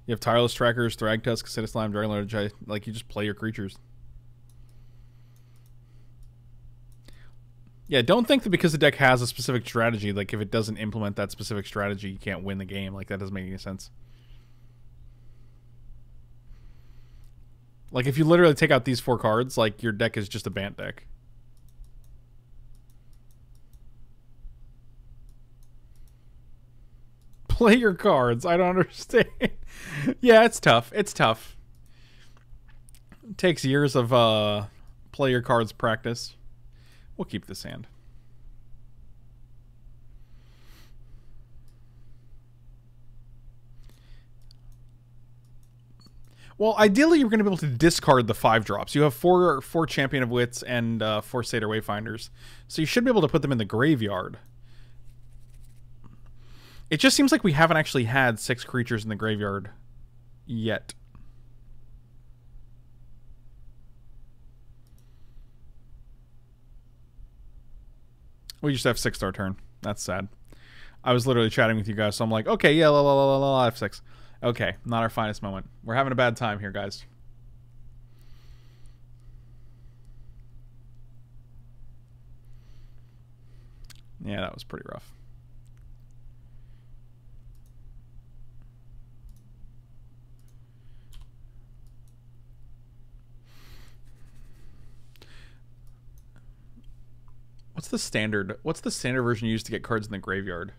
You have Tireless Trackers, Thragtusk, Acidic Slime, Dragonlord Ojutai. Like, you just play your creatures. Yeah, don't think that because the deck has a specific strategy, like, if it doesn't implement that specific strategy, you can't win the game. Like, that doesn't make any sense. Like, if you literally take out these 4 cards, like, your deck is just a Bant deck. Play your cards. I don't understand. Yeah, it's tough. It's tough. It takes years of play your cards practice. We'll keep the sand. Well, ideally, you're going to be able to discard the 5-drops. You have 4 Champion of Wits and 4 Satyr Wayfinders. So you should be able to put them in the graveyard. It just seems like we haven't actually had 6 creatures in the graveyard yet. We just have 6th our turn. That's sad. I was literally chatting with you guys, so I'm like, okay, yeah, I have 6. Okay, not our finest moment. We're having a bad time here, guys. Yeah, that was pretty rough. What's the standard? What's the standard version used to get cards in the graveyard?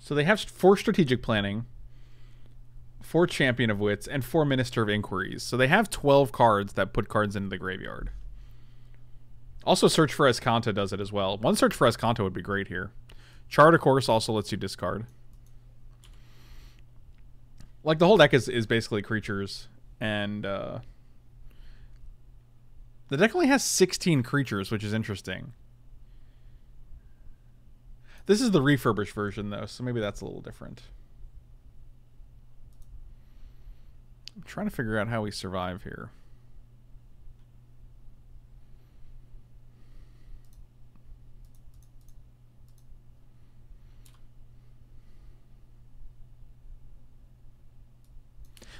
So they have 4 Strategic Planning, 4 Champion of Wits, and 4 Minister of Inquiries. So they have 12 cards that put cards into the graveyard. Also, Search for Escanta does it as well. One Search for Escanta would be great here. Chart, of course, also lets you discard. Like, the whole deck is basically creatures and... The deck only has 16 creatures, which is interesting. This is the refurbished version, though, so maybe that's a little different. I'm trying to figure out how we survive here.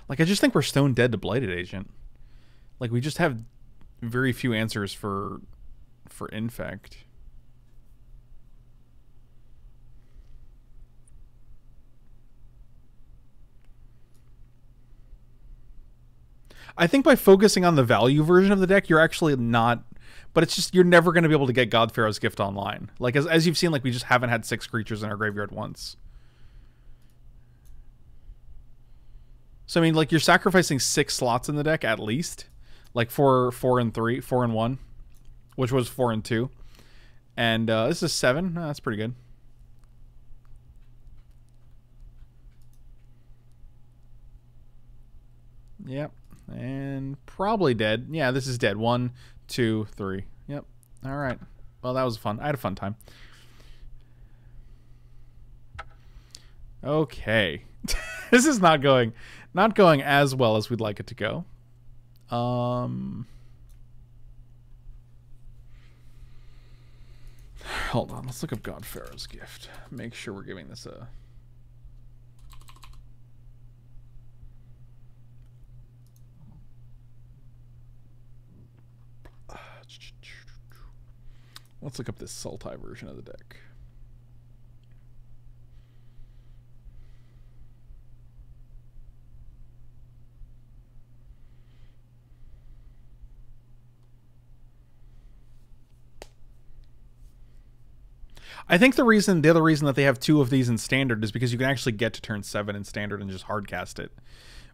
Like, I just think we're stone dead to Blighted Agent. Like, we just have... very few answers for Infect. I think by focusing on the value version of the deck, you're actually not But it's just, you're never going to be able to get God-Pharaoh's Gift online. Like, as you've seen, like, we just haven't had 6 creatures in our graveyard once. So, I mean, like, you're sacrificing 6 slots in the deck, at least. Like, 4, 4, and 3, 4, and 1. Which was 4 and 2. And this is 7. That's pretty good. Yep. And probably dead. Yeah, this is dead. 1, 2, 3. Yep. All right. Well, that was fun. I had a fun time. Okay. This is not going as well as we'd like it to go. Hold on. Let's look up God-Pharaoh's Gift. Make sure we're giving this a... Let's look up this Sultai version of the deck. I think the other reason that they have 2 of these in standard is because you can actually get to turn 7 in standard and just hard cast it,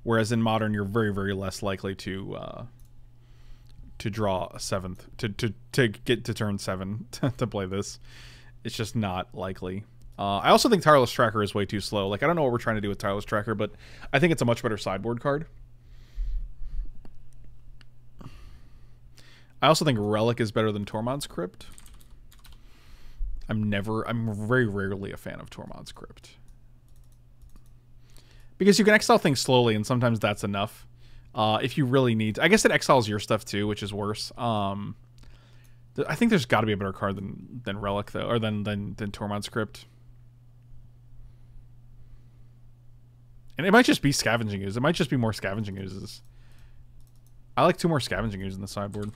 whereas in modern you're very, very less likely to draw a 7th, to get to turn 7 to play this. It's just not likely. I also think Tireless Tracker is way too slow. Like, I don't know what we're trying to do with Tireless Tracker, but I think it's a much better sideboard card. I also think Relic is better than Tormod's Crypt. I'm very rarely a fan of Tormod's Crypt, because you can exile things slowly, and sometimes that's enough. If you really need to. I guess it exiles your stuff too, which is worse. I think there's got to be a better card than Relic, though, or than Tormod's Crypt. And it might just be Scavenging Ooze. It might just be more Scavenging Oozes. I like 2 more Scavenging Ooze in the sideboard.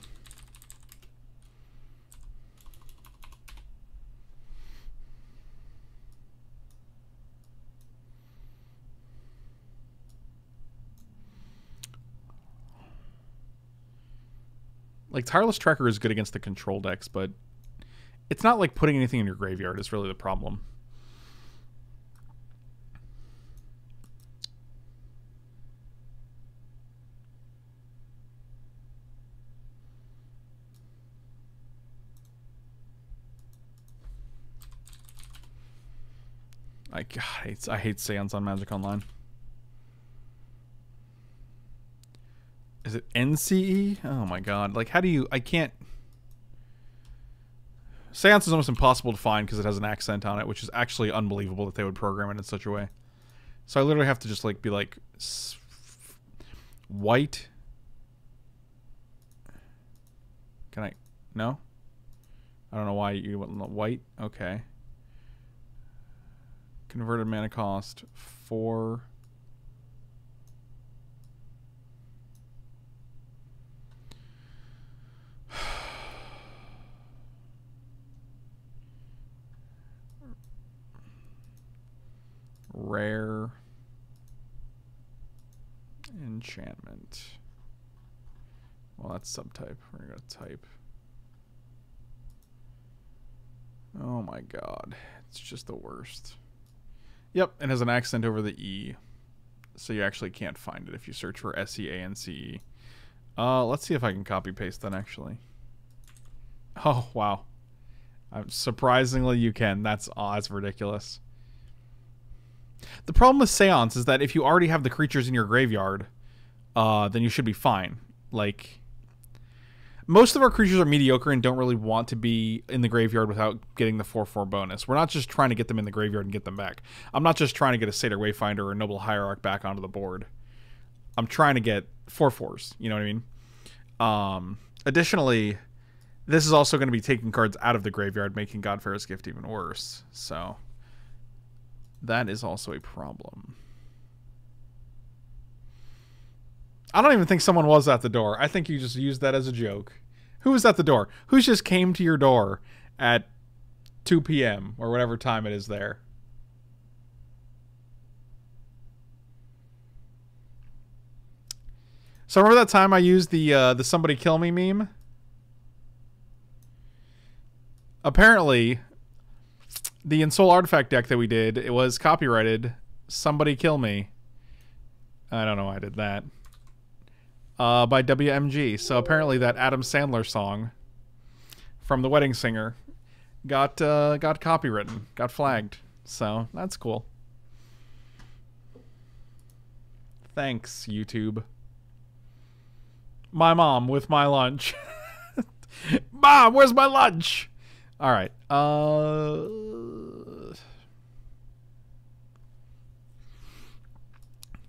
Like, Tireless Tracker is good against the control decks, but it's not like putting anything in your graveyard is really the problem. I hate Seance on Magic Online. Is it NCE? Oh my god. Like, how do you... I can't... Seance is almost impossible to find because it has an accent on it, which is actually unbelievable that they would program it in such a way. So I literally have to just, like, be like... White... Can I... No? I don't know why you wouldn't... White? Okay. Converted mana cost. 4... Rare enchantment. Well, that's subtype. We're gonna go type. Oh my god, it's just the worst. Yep, it has an accent over the E, so you actually can't find it if you search for SEANCE. Let's see if I can copy paste then. Actually, oh wow, surprisingly you can. That's ridiculous. The problem with Seance is that if you already have the creatures in your graveyard, then you should be fine. Like, most of our creatures are mediocre and don't really want to be in the graveyard without getting the 4/4 bonus. We're not just trying to get them in the graveyard and get them back. I'm not just trying to get a Satyr Wayfinder or a Noble Hierarch back onto the board. I'm trying to get 4/4s. You know what I mean? Additionally, this is also going to be taking cards out of the graveyard, making God-Pharaoh's Gift even worse. So... that is also a problem. I don't even think someone was at the door. I think you just used that as a joke. Who was at the door? Who just came to your door at 2 p.m. or whatever time it is there? So remember that time I used the somebody kill me meme? Apparently, the Ensoul Artifact deck that we did, it was copyrighted. Somebody Kill Me. I don't know why I did that. By WMG. So apparently that Adam Sandler song from The Wedding Singer got copywritten, got flagged. So that's cool. Thanks, YouTube. My mom with my lunch. Mom, where's my lunch? All right.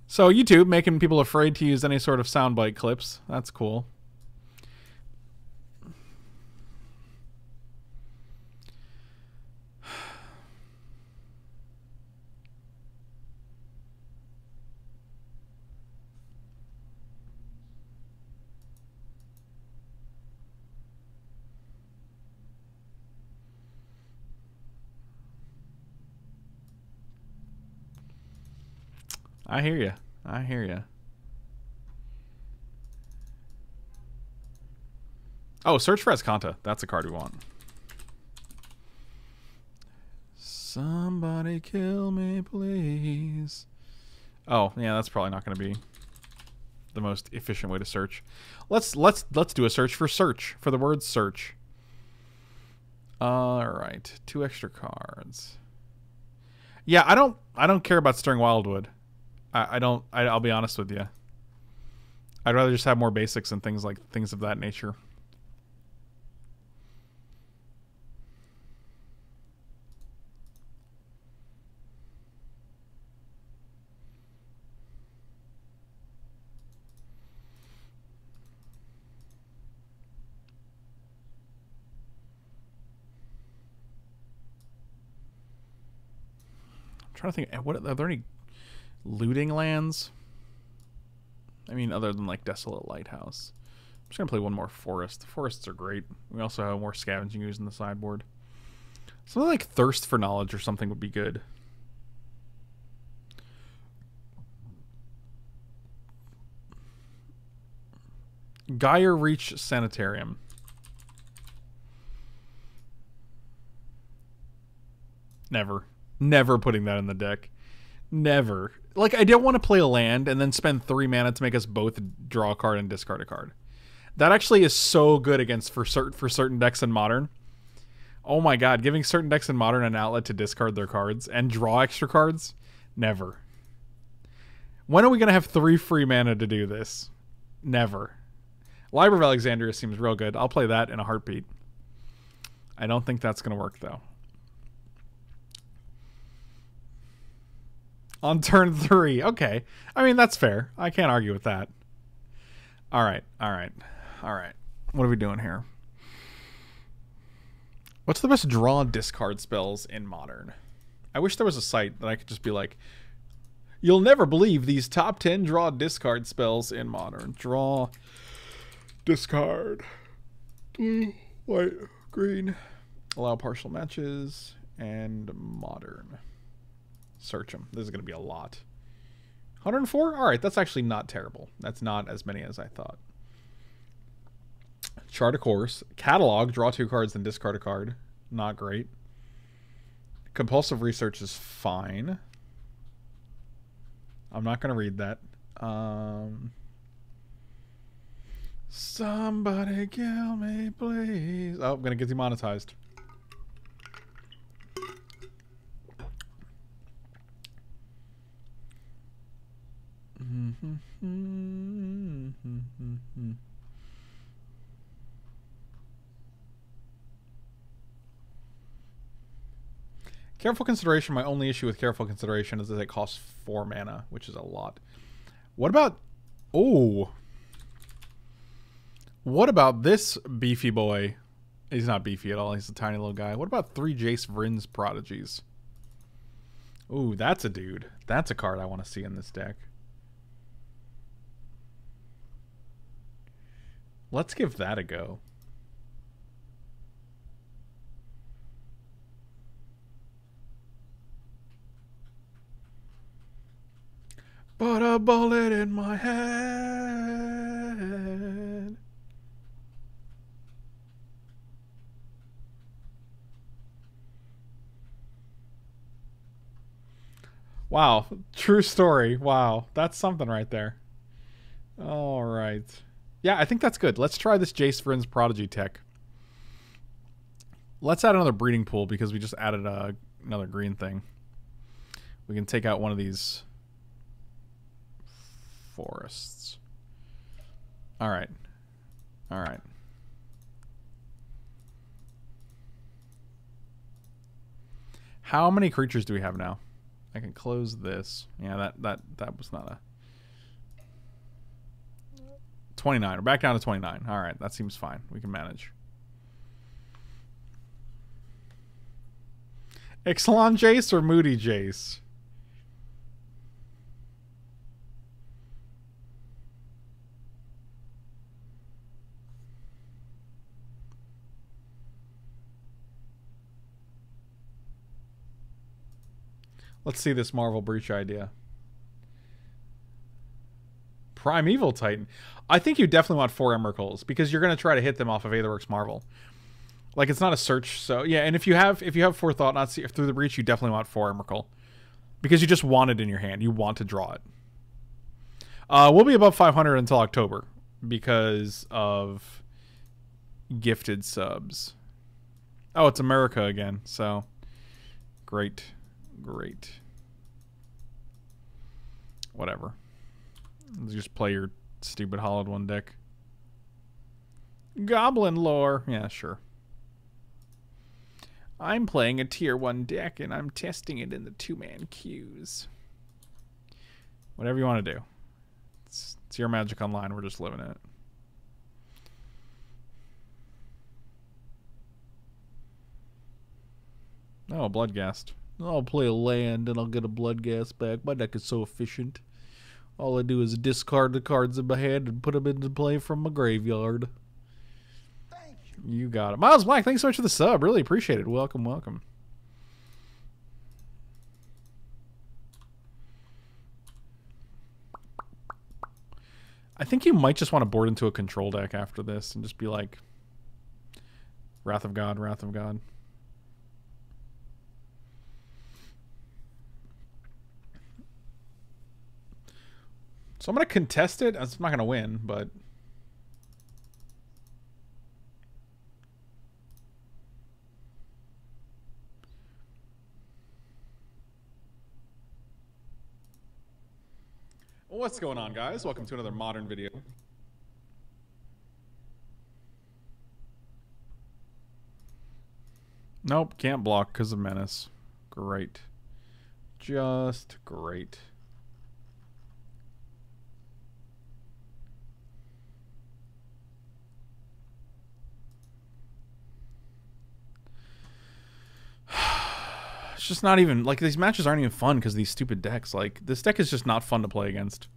So YouTube making people afraid to use any sort of soundbite clips. That's cool. I hear you. I hear you. Oh, search for Escanta. That's a card we want. Somebody kill me, please. Oh, yeah, that's probably not going to be the most efficient way to search. Let's do a search for the word search. All right, 2 extra cards. Yeah, I don't care about Stirring Wildwood. I'll be honest with you. I'd rather just have more basics and things of that nature. I'm trying to think. What are there any looting lands? I mean, other than like Desolate Lighthouse. I'm just gonna play one more forest. The forests are great. We also have more Scavenging Ooze in the sideboard. Something like Thirst for Knowledge or something would be good. Gyre Reach Sanitarium. Never putting that in the deck. Never. Like, I don't want to play a land and then spend 3 mana to make us both draw a card and discard a card. That actually is so good against for certain decks in Modern. Oh my god, giving certain decks in Modern an outlet to discard their cards and draw extra cards? Never. When are we going to have 3 free mana to do this? Never. Library of Alexandria seems real good. I'll play that in a heartbeat. I don't think that's going to work, though. On turn 3. Okay. I mean, that's fair. I can't argue with that. Alright. Alright. Alright. What are we doing here? What's the best draw discard spells in Modern? I wish there was a site that I could just be like, you'll never believe these top 10 draw discard spells in Modern. Draw. Discard. Blue. White. Green. Allow partial matches. And Modern. Search them. This is going to be a lot. 104? Alright, that's actually not terrible. That's not as many as I thought. Chart a Course. Catalog. Draw 2 cards and discard a card. Not great. Compulsive Research is fine. I'm not going to read that. Somebody kill me, please. Oh, I'm going to get demonetized. Careful Consideration. My only issue with Careful Consideration is that it costs 4 mana, which is a lot. What about... Oh! What about this beefy boy? He's not beefy at all. He's a tiny little guy. What about 3 Jace Vryn's Prodigies? Ooh, that's a dude. That's a card I want to see in this deck. Let's give that a go. But a bullet in my head. Wow. True story. Wow. That's something right there. All right. Yeah, I think that's good. Let's try this Jace Vryn's Prodigy tech. Let's add another breeding pool because we just added another green thing. We can take out one of these forests. All right. All right. How many creatures do we have now? I can close this. Yeah, that was not a... 29. We're back down to 29. All right, that seems fine. We can manage. Ixalan Jace or Moody Jace? Let's see this Marvel Breach idea. Primeval Titan. I think you definitely want 4 Emrakuls because you're going to try to hit them off of Aetherworks Marvel. Like, it's not a search, so... Yeah, and if you have Forethought, not see, Through the Breach, you definitely want 4 Emrakul. Because you just want it in your hand. You want to draw it. We'll be above 500 until October because of gifted subs. Oh, it's America again, so... Great. Great. Whatever. Let's just play your stupid Hollowed One deck. Goblin Lore. Yeah, sure. I'm playing a tier 1 deck and I'm testing it in the 2-man queues. Whatever you want to do. It's your Magic Online. We're just living in it. Oh, Bloodghast. I'll play a land and I'll get a Bloodghast back. My deck is so efficient. All I do is discard the cards in my hand and put them into play from my graveyard. Thank you. You got it. Miles Black, thanks so much for the sub. Really appreciate it. Welcome, welcome. I think you might just want to board into a control deck after this and just be like, Wrath of God, Wrath of God. So I'm going to contest it. I'm not going to win, but... What's going on, guys? Welcome to another modern video. Nope, can't block because of Menace. Great. Just great. It's just not even, like, these matches aren't even fun because of these stupid decks. Like, this deck is just not fun to play against.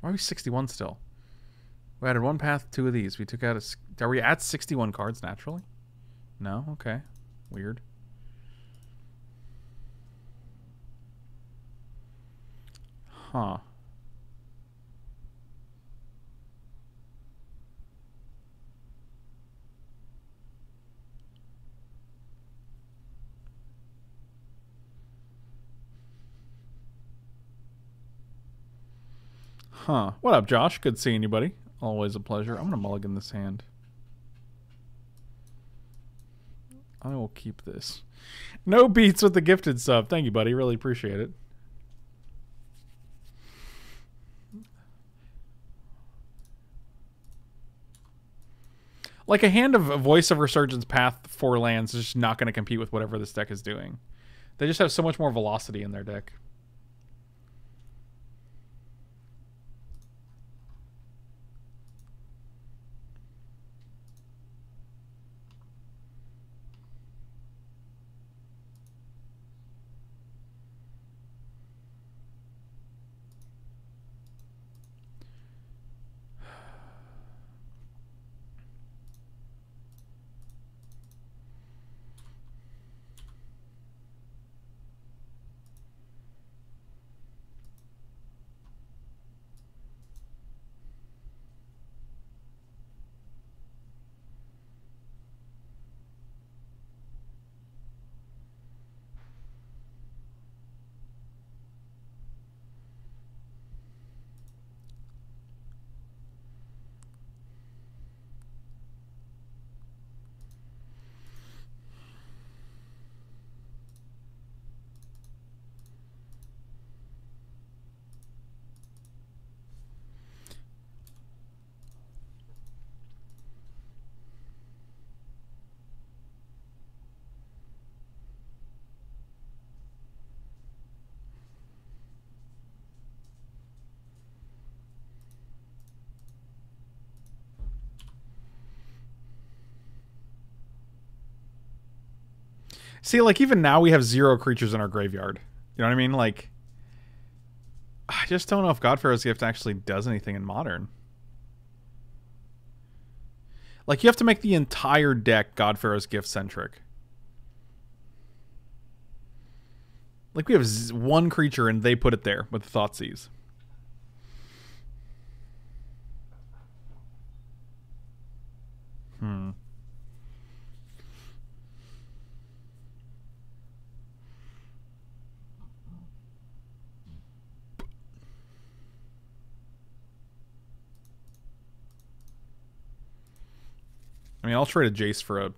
Why are we 61 still? We added one path, 2 of these. We took out a... Are we at 61 cards naturally? No? Okay. Weird. Huh. Huh. What up, Josh? Good seeing you, buddy. Always a pleasure. I'm going to mulligan this hand. I will keep this. No beats with the gifted sub. Thank you, buddy. Really appreciate it. Like, a hand of a Voice of Resurgence path 4 lands is just not going to compete with whatever this deck is doing. They just have so much more velocity in their deck. See, like, even now we have 0 creatures in our graveyard. You know what I mean? Like, I just don't know if God-Pharaoh's Gift actually does anything in Modern. Like, you have to make the entire deck God-Pharaoh's Gift-centric. Like, we have 1 creature and they put it there with the Thoughtseize. Hmm. I mean, I'll trade a Jace for a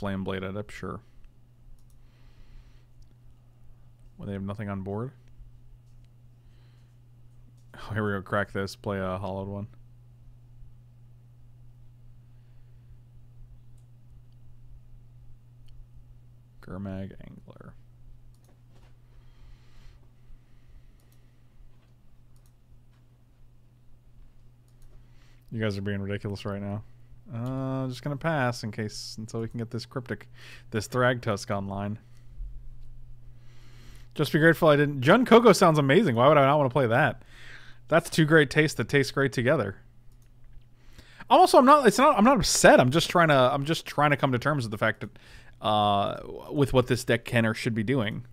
Flameblade, I'm sure. Well, they have nothing on board. Oh, here we go. Crack this. Play a hollowed one. Gurmag Angler. You guys are being ridiculous right now. I'm just gonna pass in case until we can get this Thragtusk online. Just be grateful I didn't. Jun Coco sounds amazing. Why would I not want to play that? That's 2 great tastes that taste great together. Also, I'm not upset. I'm just trying to come to terms with the fact that with what this deck can or should be doing.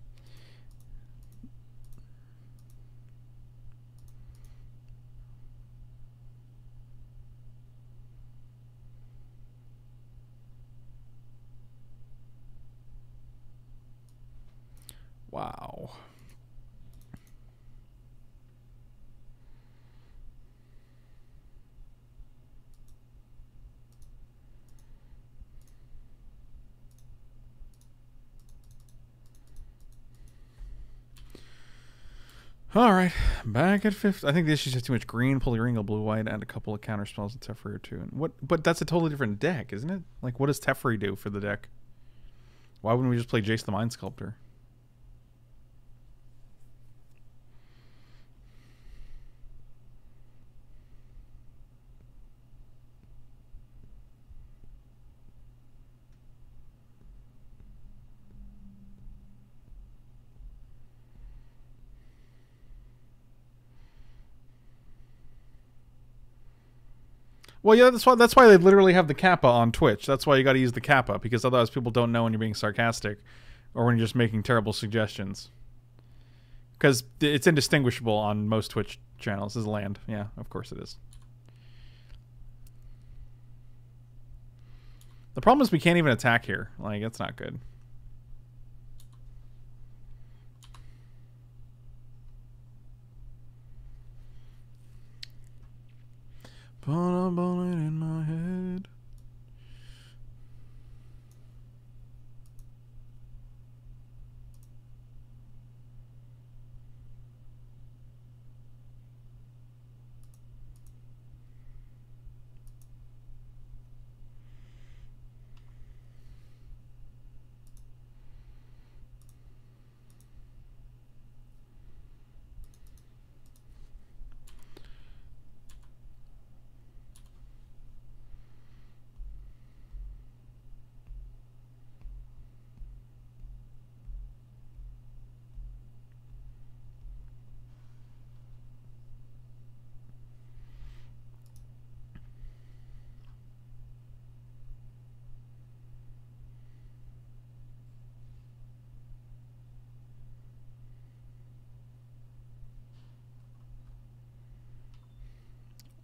Wow. All right, back at 5th. I think the issues have too much green. Pull your Ringo, blue, white, and a couple of counter spells and Teferi or 2. And what? But that's a totally different deck, isn't it? Like, what does Teferi do for the deck? Why wouldn't we just play Jace the Mind Sculptor? Well, yeah, that's why they literally have the kappa on Twitch. That's why you got to use the kappa, because otherwise people don't know when you're being sarcastic or when you're just making terrible suggestions. Because it's indistinguishable on most Twitch channels. This is land. Yeah, of course it is. The problem is we can't even attack here. Like, that's not good. Put a bullet in my head.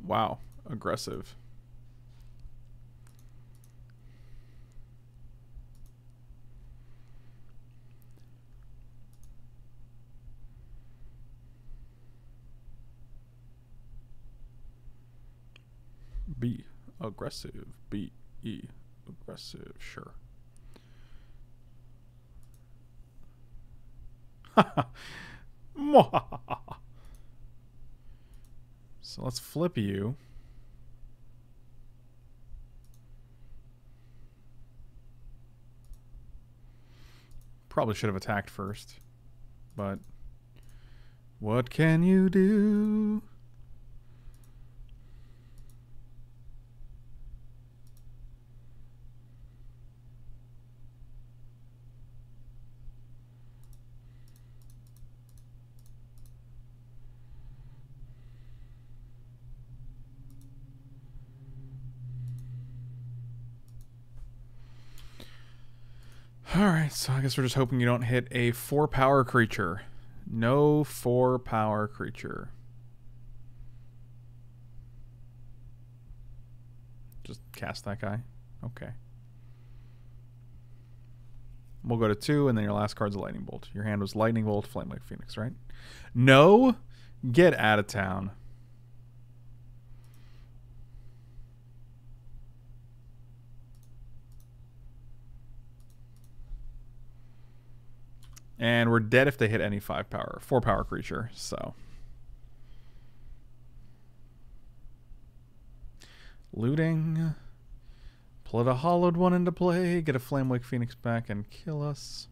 Wow, aggressive. Be aggressive. B-E aggressive, sure. So let's flip you. Probably should have attacked first, but what can you do? Alright, so I guess we're just hoping you don't hit a 4-power creature. No 4-power creature. Just cast that guy. Okay. We'll go to 2, and then your last card's a Lightning Bolt. Your hand was Lightning Bolt, Flamewake Phoenix, right? No! Get out of town. And we're dead if they hit any 4-power creature, so. Looting. Put a hollowed one into play, get a Flamewake Phoenix back, and kill us.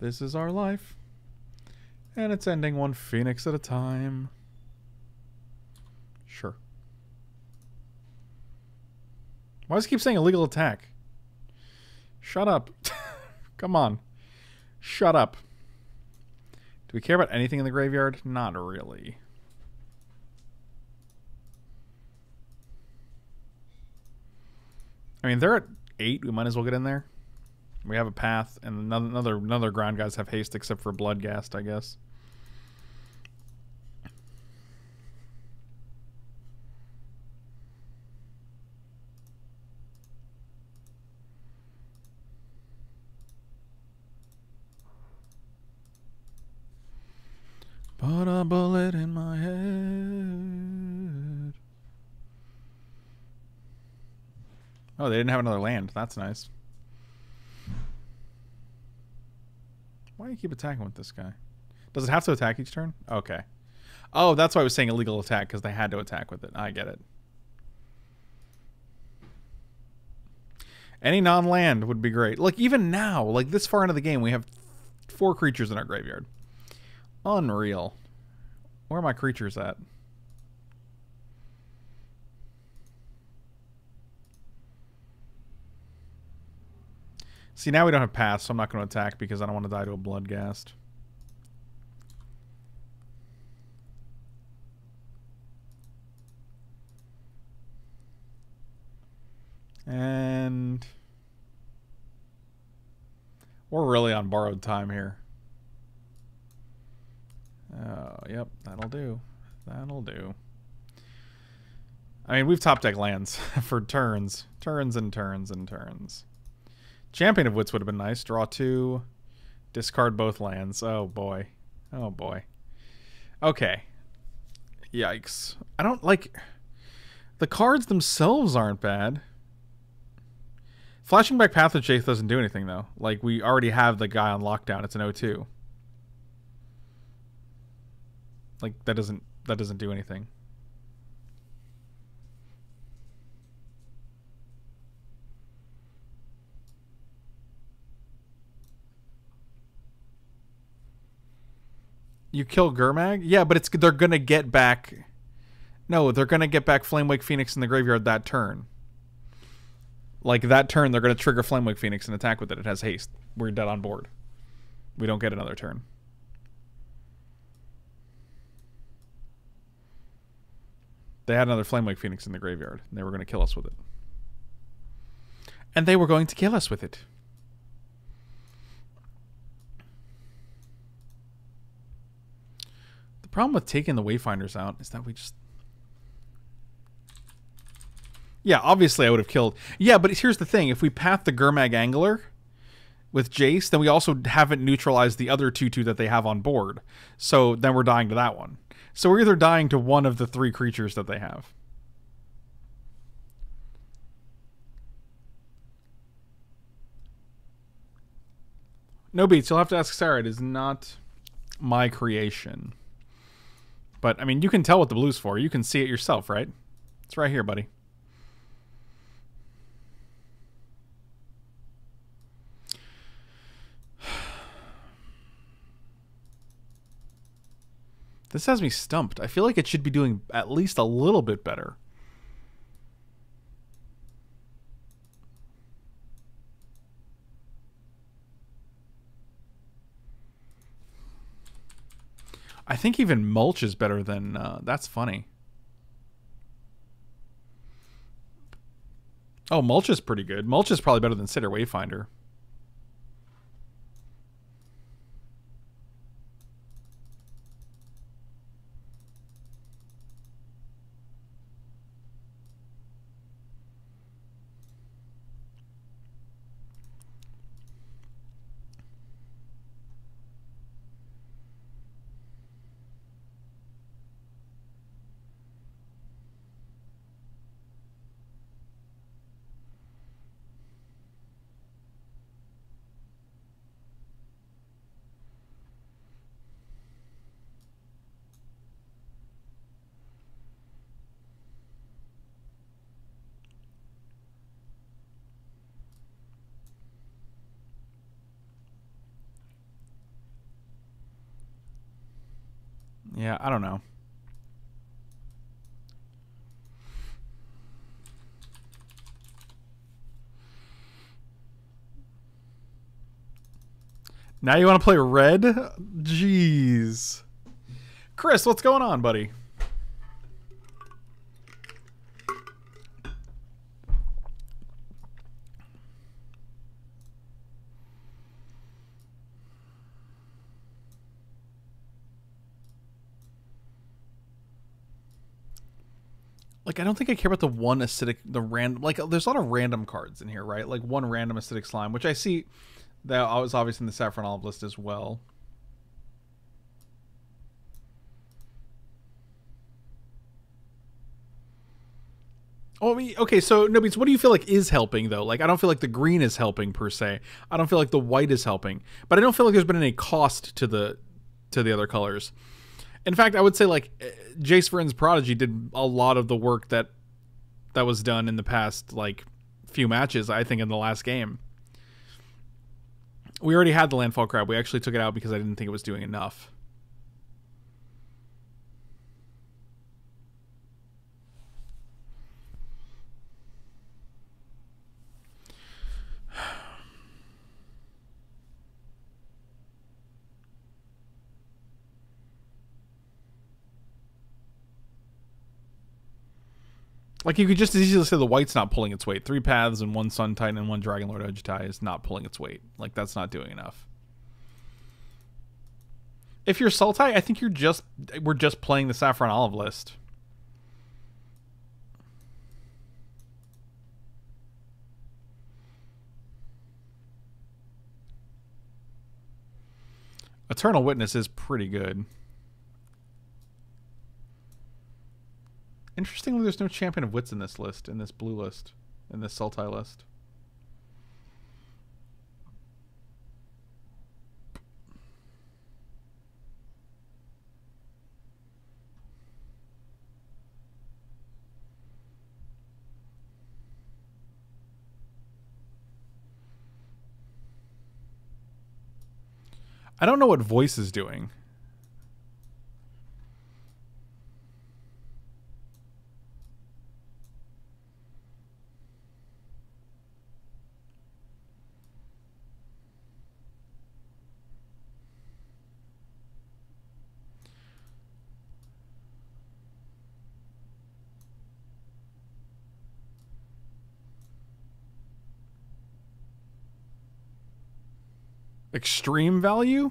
This is our life. And it's ending one Phoenix at a time. Sure. Why does it keep saying illegal attack? Shut up. Come on. Shut up. Do we care about anything in the graveyard? Not really. I mean, they're at 8. We might as well get in there. We have a path, and another ground guys have haste except for Bloodghast, I guess. Put a bullet in my head. Oh, they didn't have another land. That's nice. Why do you keep attacking with this guy? Does it have to attack each turn? Okay. Oh, that's why I was saying illegal attack, because they had to attack with it. I get it. Any non-land would be great. Like, even now, like this far into the game, we have 4 creatures in our graveyard. Unreal. Where are my creatures at? See, now we don't have paths, so I'm not going to attack because I don't want to die to a Bloodghast. And we're really on borrowed time here. Oh, yep, that'll do. That'll do. I mean, we've top deck lands for turns. Turns and turns and turns. Champion of Wits would have been nice. Draw 2. Discard both lands. Oh, boy. Oh, boy. Okay. Yikes. I don't like... The cards themselves aren't bad. Flashing back Path of Chase doesn't do anything, though. Like, we already have the guy on lockdown. It's an 0-2. Like, that doesn't do anything. You kill Gurmag? Yeah, but they're going to get back... No, they're going to get back Flamewake Phoenix in the graveyard that turn. Like, that turn, they're going to trigger Flamewake Phoenix and attack with it. It has haste. We're dead on board. We don't get another turn. They had another Flamewake Phoenix in the graveyard. And they were going to kill us with it. And they were going to kill us with it. The problem with taking the Wayfinders out is that we just... Yeah, obviously I would have killed... Yeah, but here's the thing. If we path the Gurmag Angler with Jace, then we also haven't neutralized the other 2-2 that they have on board. So then we're dying to that one. So we're either dying to one of the 3 creatures that they have. No beats. You'll have to ask Sarah. It is not my creation. But, I mean, you can tell what the blue's for. You can see it yourself, right? It's right here, buddy. This has me stumped. I feel like it should be doing at least a little bit better. I think even mulch is better than... that's funny. Oh, Mulch is pretty good. Mulch is probably better than Satyr Wayfinder. Yeah, I don't know. Now you want to play red? Jeez. Chris, what's going on, buddy? Like, I don't think I care about the one acidic, the random, like, there's a lot of random cards in here, right? Like, one random acidic slime, which I see that I was obviously in the Saffron Olive list as well. Oh, I mean, okay, so, no, but what do you feel like is helping, though? Like, I don't feel like the green is helping, per se. I don't feel like the white is helping. But I don't feel like there's been any cost to the other colors. In fact, I would say, like, Jace Varen's Prodigy did a lot of the work that was done in the past, like, few matches, I think, in the last game. We already had the Landfall Crab. We actually took it out because I didn't think it was doing enough. Like, you could just as easily say the white's not pulling its weight. Three paths and one Sun Titan and one Dragonlord Ojutai is not pulling its weight. Like, that's not doing enough. If you're Sultai, I think we're just playing the Saffron Olive list. Eternal Witness is pretty good. Interestingly, there's no Champion of Wits in this list, in this blue list, in this Sultai list. I don't know what Voice is doing. Extreme value?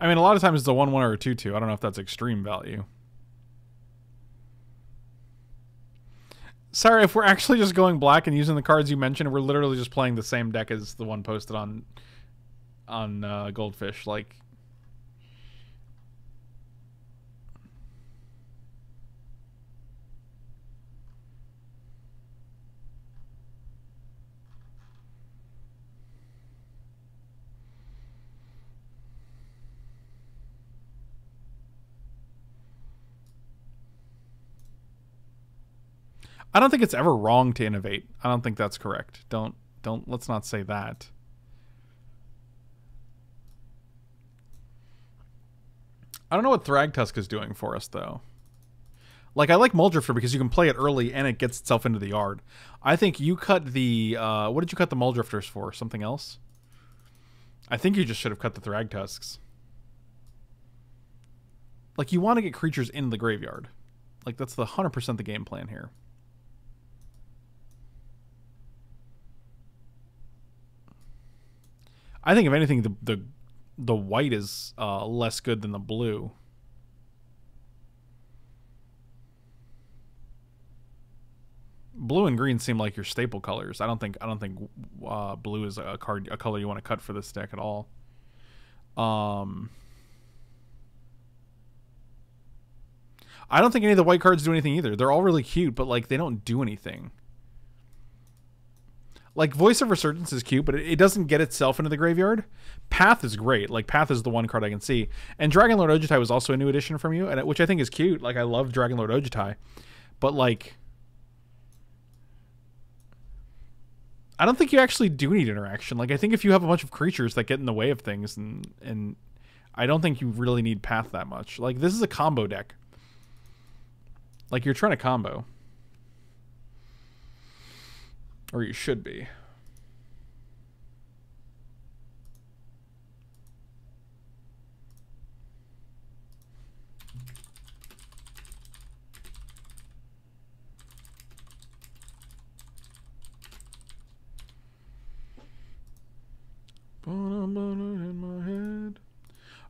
I mean, a lot of times it's a 1-1 or a 2-2. I don't know if that's extreme value. Sorry, if we're actually just going black and using the cards you mentioned, we're literally just playing the same deck as the one posted on Goldfish. Like, I don't think it's ever wrong to innovate. I don't think that's correct. Don't let's not say that. I don't know what Thragtusk is doing for us though. Like, I like Mulldrifter because you can play it early and it gets itself into the yard. I think you cut the what did you cut the Mulldrifters for? Something else? I think you just should have cut the Thragtusks. Like, you want to get creatures into the graveyard. Like, that's 100% the game plan here. I think if anything, the white is less good than the blue. Blue and green seem like your staple colors. I don't think blue is a color you want to cut for this deck at all. I don't think any of the white cards do anything either. They're all really cute, but like they don't do anything. Like Voice of Resurgence is cute, but it doesn't get itself into the graveyard. Path is great. Like Path is the one card I can see. And Dragonlord Ojutai was also a new addition from you, and which I think is cute. Like I love Dragonlord Ojutai, but like I don't think you actually do need interaction. Like I think if you have a bunch of creatures that get in the way of things, and I don't think you really need Path that much. Like this is a combo deck. Like you're trying to combo. Or you should be. In my head.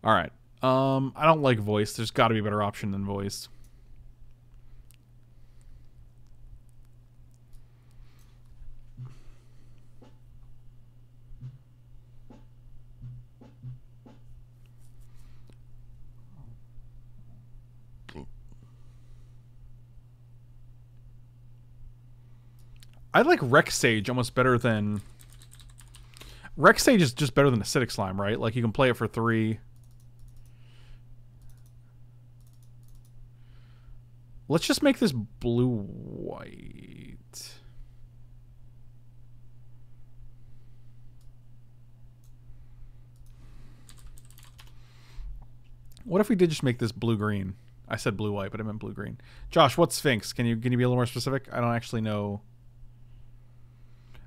All right. I don't like Voice. There's got to be a better option than Voice. I like Rex Sage almost better than... Rex Sage is just better than Acidic Slime, right? Like, you can play it for 3. Let's just make this blue-white. What if we did just make this blue-green? I said blue-white, but I meant blue-green. Josh, what's Sphinx? Can you be a little more specific? I don't actually know...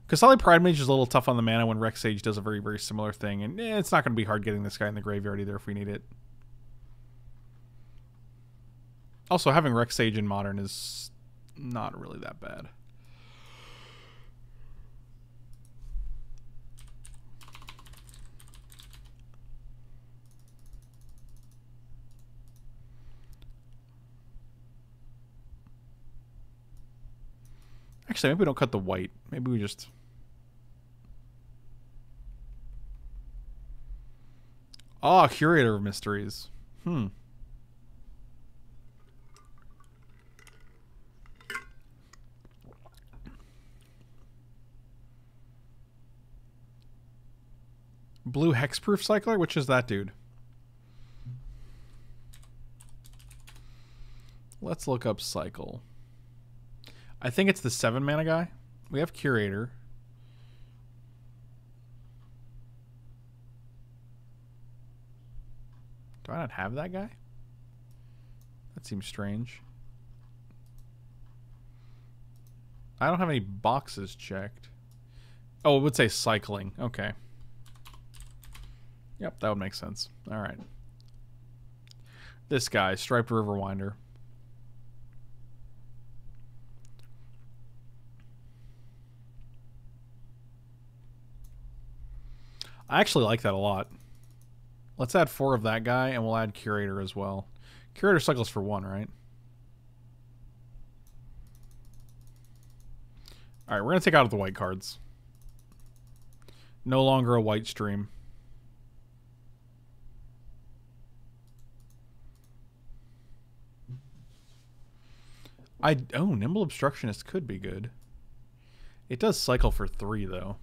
Kasali Pride Mage is a little tough on the mana when Rex Sage does a very, very similar thing. And it's not going to be hard getting this guy in the graveyard either if we need it. Also, having Rex Sage in Modern is not really that bad. Actually, maybe we don't cut the white. Maybe we just... Ah, Curator of Mysteries. Hmm. Blue Hexproof Cycler? Which is that dude? Let's look up Cycle. I think it's the 7-mana guy. We have Curator. Do I not have that guy? That seems strange. I don't have any boxes checked. Oh, it would say cycling. Okay. Yep, that would make sense. All right. This guy, Striped Riverwinder. I actually like that a lot. Let's add 4 of that guy, and we'll add Curator as well. Curator cycles for 1, right? All right, we're going to take out the white cards. No longer a white stream. Oh, Nimble Obstructionist could be good. It does cycle for 3, though.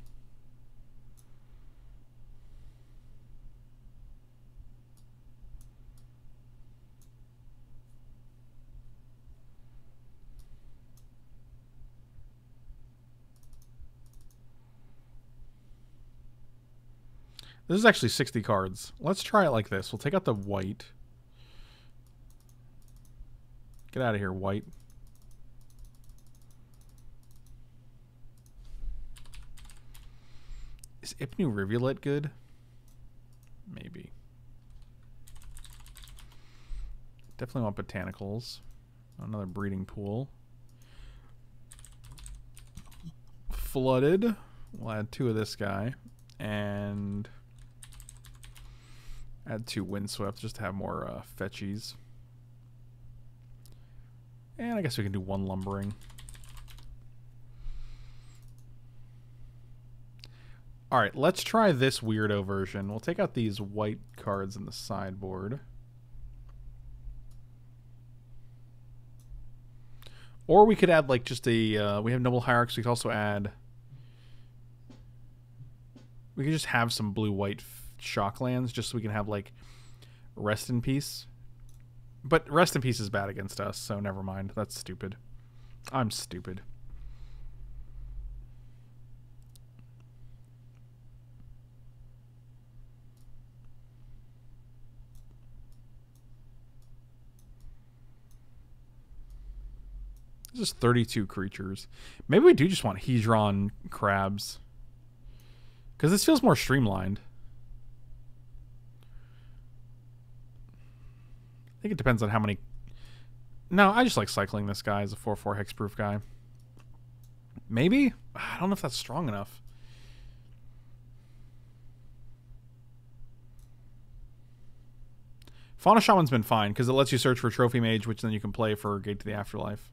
This is actually 60 cards. Let's try it like this. We'll take out the white. Get out of here, white. Is Ipnu Rivulet good? Maybe. Definitely want Botanicals. Another breeding pool. Flooded. We'll add 2 of this guy. And... Add 2 Windswept just to have more fetchies. And I guess we can do 1 Lumbering. Alright, let's try this weirdo version. We'll take out these white cards in the sideboard. Or we could add, like, just a... we have Noble Hierarchs. We could also add... We could just have some blue-white shocklands just so we can have, like, Rest in Peace. But Rest in Peace is bad against us, so never mind. That's stupid. I'm stupid. Just 32 creatures. Maybe we do just want Hedron Crabs. Because this feels more streamlined. I think it depends on how many... No, I just like cycling this guy as a 4/4 hexproof guy. Maybe? I don't know if that's strong enough. Fauna Shaman's been fine because it lets you search for Trophy Mage, which then you can play for Gate to the Afterlife.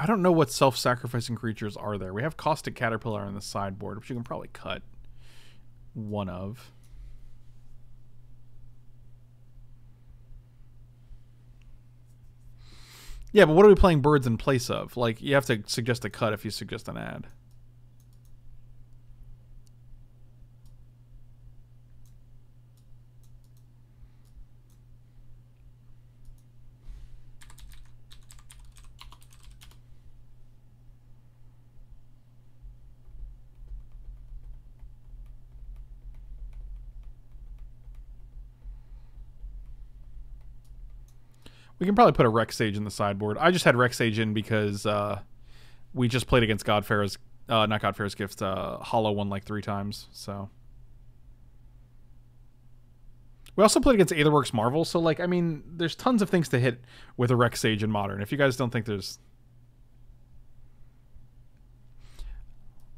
I don't know what self-sacrificing creatures are there. We have Caustic Caterpillar on the sideboard, which you can probably cut one of. Yeah, but what are we playing birds in place of? Like, you have to suggest a cut if you suggest an add. We can probably put a Rex Sage in the sideboard. I just had Rex Sage in because we just played against God-Pharaoh's... not God-Pharaoh's Gift. Hollow won like 3 times, so... We also played against Aetherworks Marvel, so, like, I mean, there's tons of things to hit with a Rex Sage in Modern. If you guys don't think there's...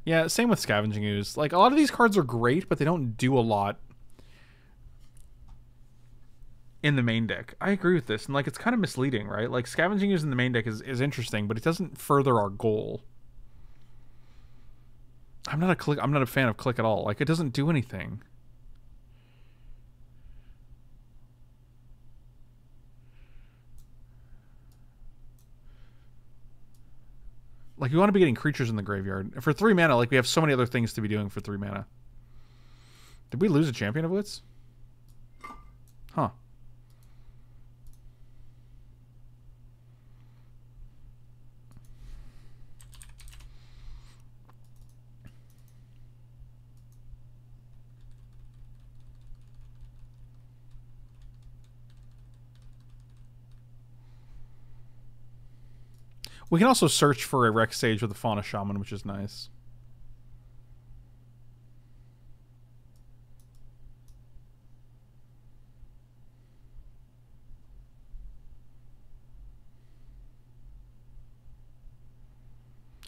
Yeah, same with Scavenging Ooze. Like, a lot of these cards are great, but they don't do a lot in the main deck. I agree with this, and like it's kind of misleading, right? Like Scavenging Ooze in the main deck is interesting, but it doesn't further our goal. I'm not a fan of click at all. Like it doesn't do anything. Like you want to be getting creatures in the graveyard for 3 mana. Like we have so many other things to be doing for 3 mana. Did we lose a Champion of Wits? Huh. We can also search for a Rex Sage with a Fauna Shaman, which is nice.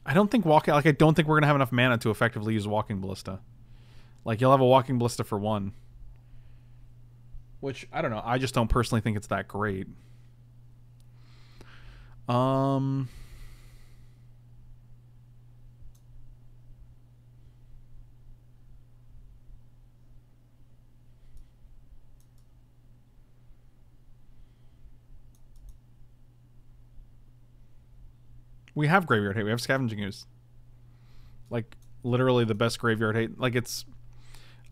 I don't think walking... Like, I don't think we're going to have enough mana to effectively use Walking Ballista. Like, you'll have a Walking Ballista for 1. Which, I don't know. I just don't personally think it's that great. We have Graveyard Hate. We have Scavenging Ooze. Like, literally the best Graveyard Hate. Like, it's...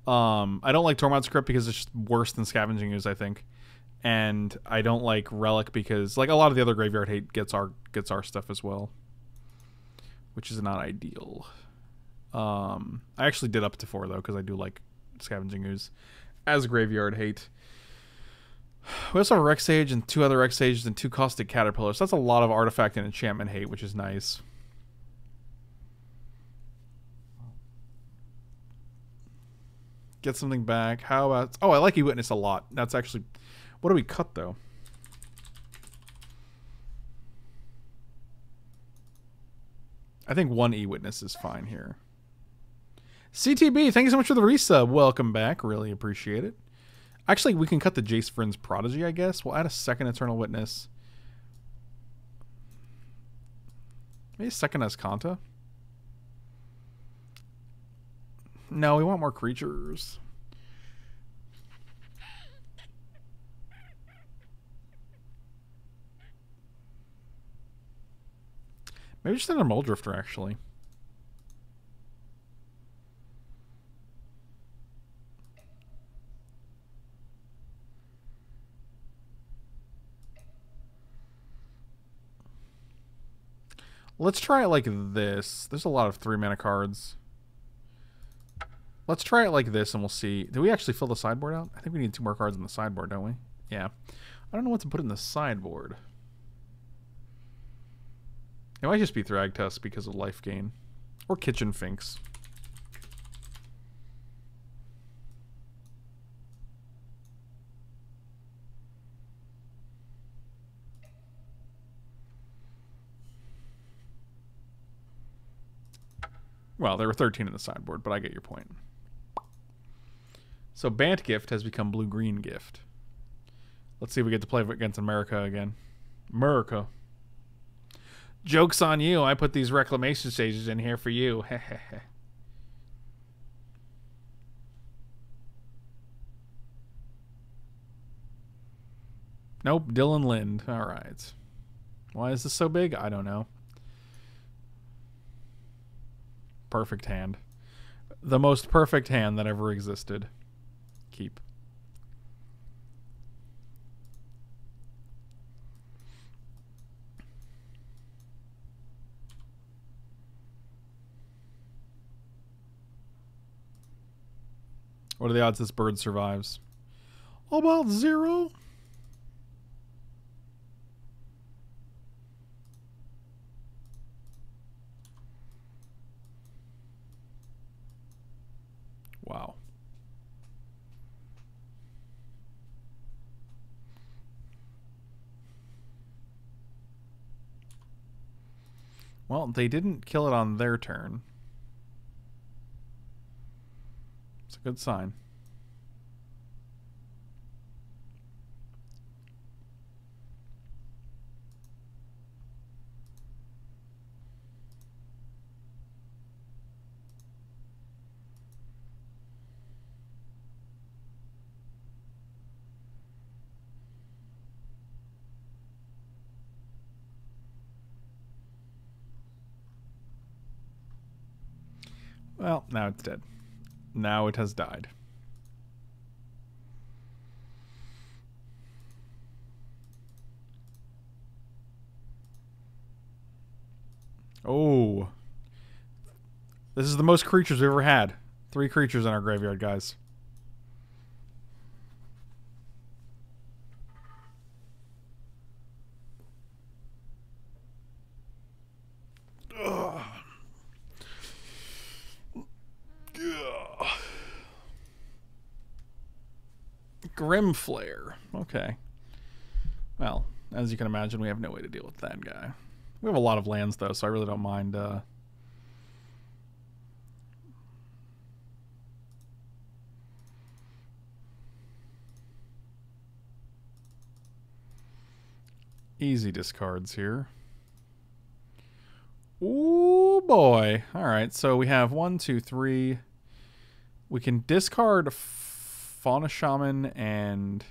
I don't like Tormod's Crypt because it's just worse than Scavenging Ooze, I think. And I don't like Relic because... Like, a lot of the other Graveyard Hate gets our stuff as well. Which is not ideal. I actually did up to 4, though, because I do like Scavenging Ooze as Graveyard Hate. We also have a Rex Sage and 2 other Rex Sages and 2 Caustic Caterpillars. So that's a lot of artifact and enchantment hate, which is nice. Get something back. How about... Oh, I like E-Witness a lot. That's actually... What do we cut, though? I think one E-Witness is fine here. CTB, thank you so much for the resub. Welcome back. Really appreciate it. Actually, we can cut the Jace Friend's Prodigy, I guess. We'll add a second Eternal Witness. Maybe a second Ascanta. No, we want more creatures. Maybe just another Mulldrifter, actually. Let's try it like this. There's a lot of 3-mana cards. Let's try it like this and we'll see. Did we actually fill the sideboard out? I think we need 2 more cards in the sideboard, don't we? Yeah. I don't know what to put in the sideboard. It might just be Thragtusk because of life gain. Or Kitchen Finks. Well, there were 13 in the sideboard, but I get your point. So Bant Gift has become Blue-Green Gift. Let's see if we get to play against America again. America. Joke's on you. I put these reclamation stages in here for you. Hehehe. Nope, Dylan Lind. All right. Why is this so big? I don't know. Perfect hand. The most perfect hand that ever existed. Keep. What are the odds this bird survives? About 0. Wow. Well, they didn't kill it on their turn. It's a good sign. Well, now it's dead. Now it has died. Oh. This is the most creatures we've ever had. 3 creatures in our graveyard, guys. Grimflare. Okay. Well, as you can imagine, we have no way to deal with that guy. We have a lot of lands, though, so I really don't mind. Easy discards here. Ooh, boy. All right, so we have 1, 2, 3. We can discard 4. Fauna Shaman, and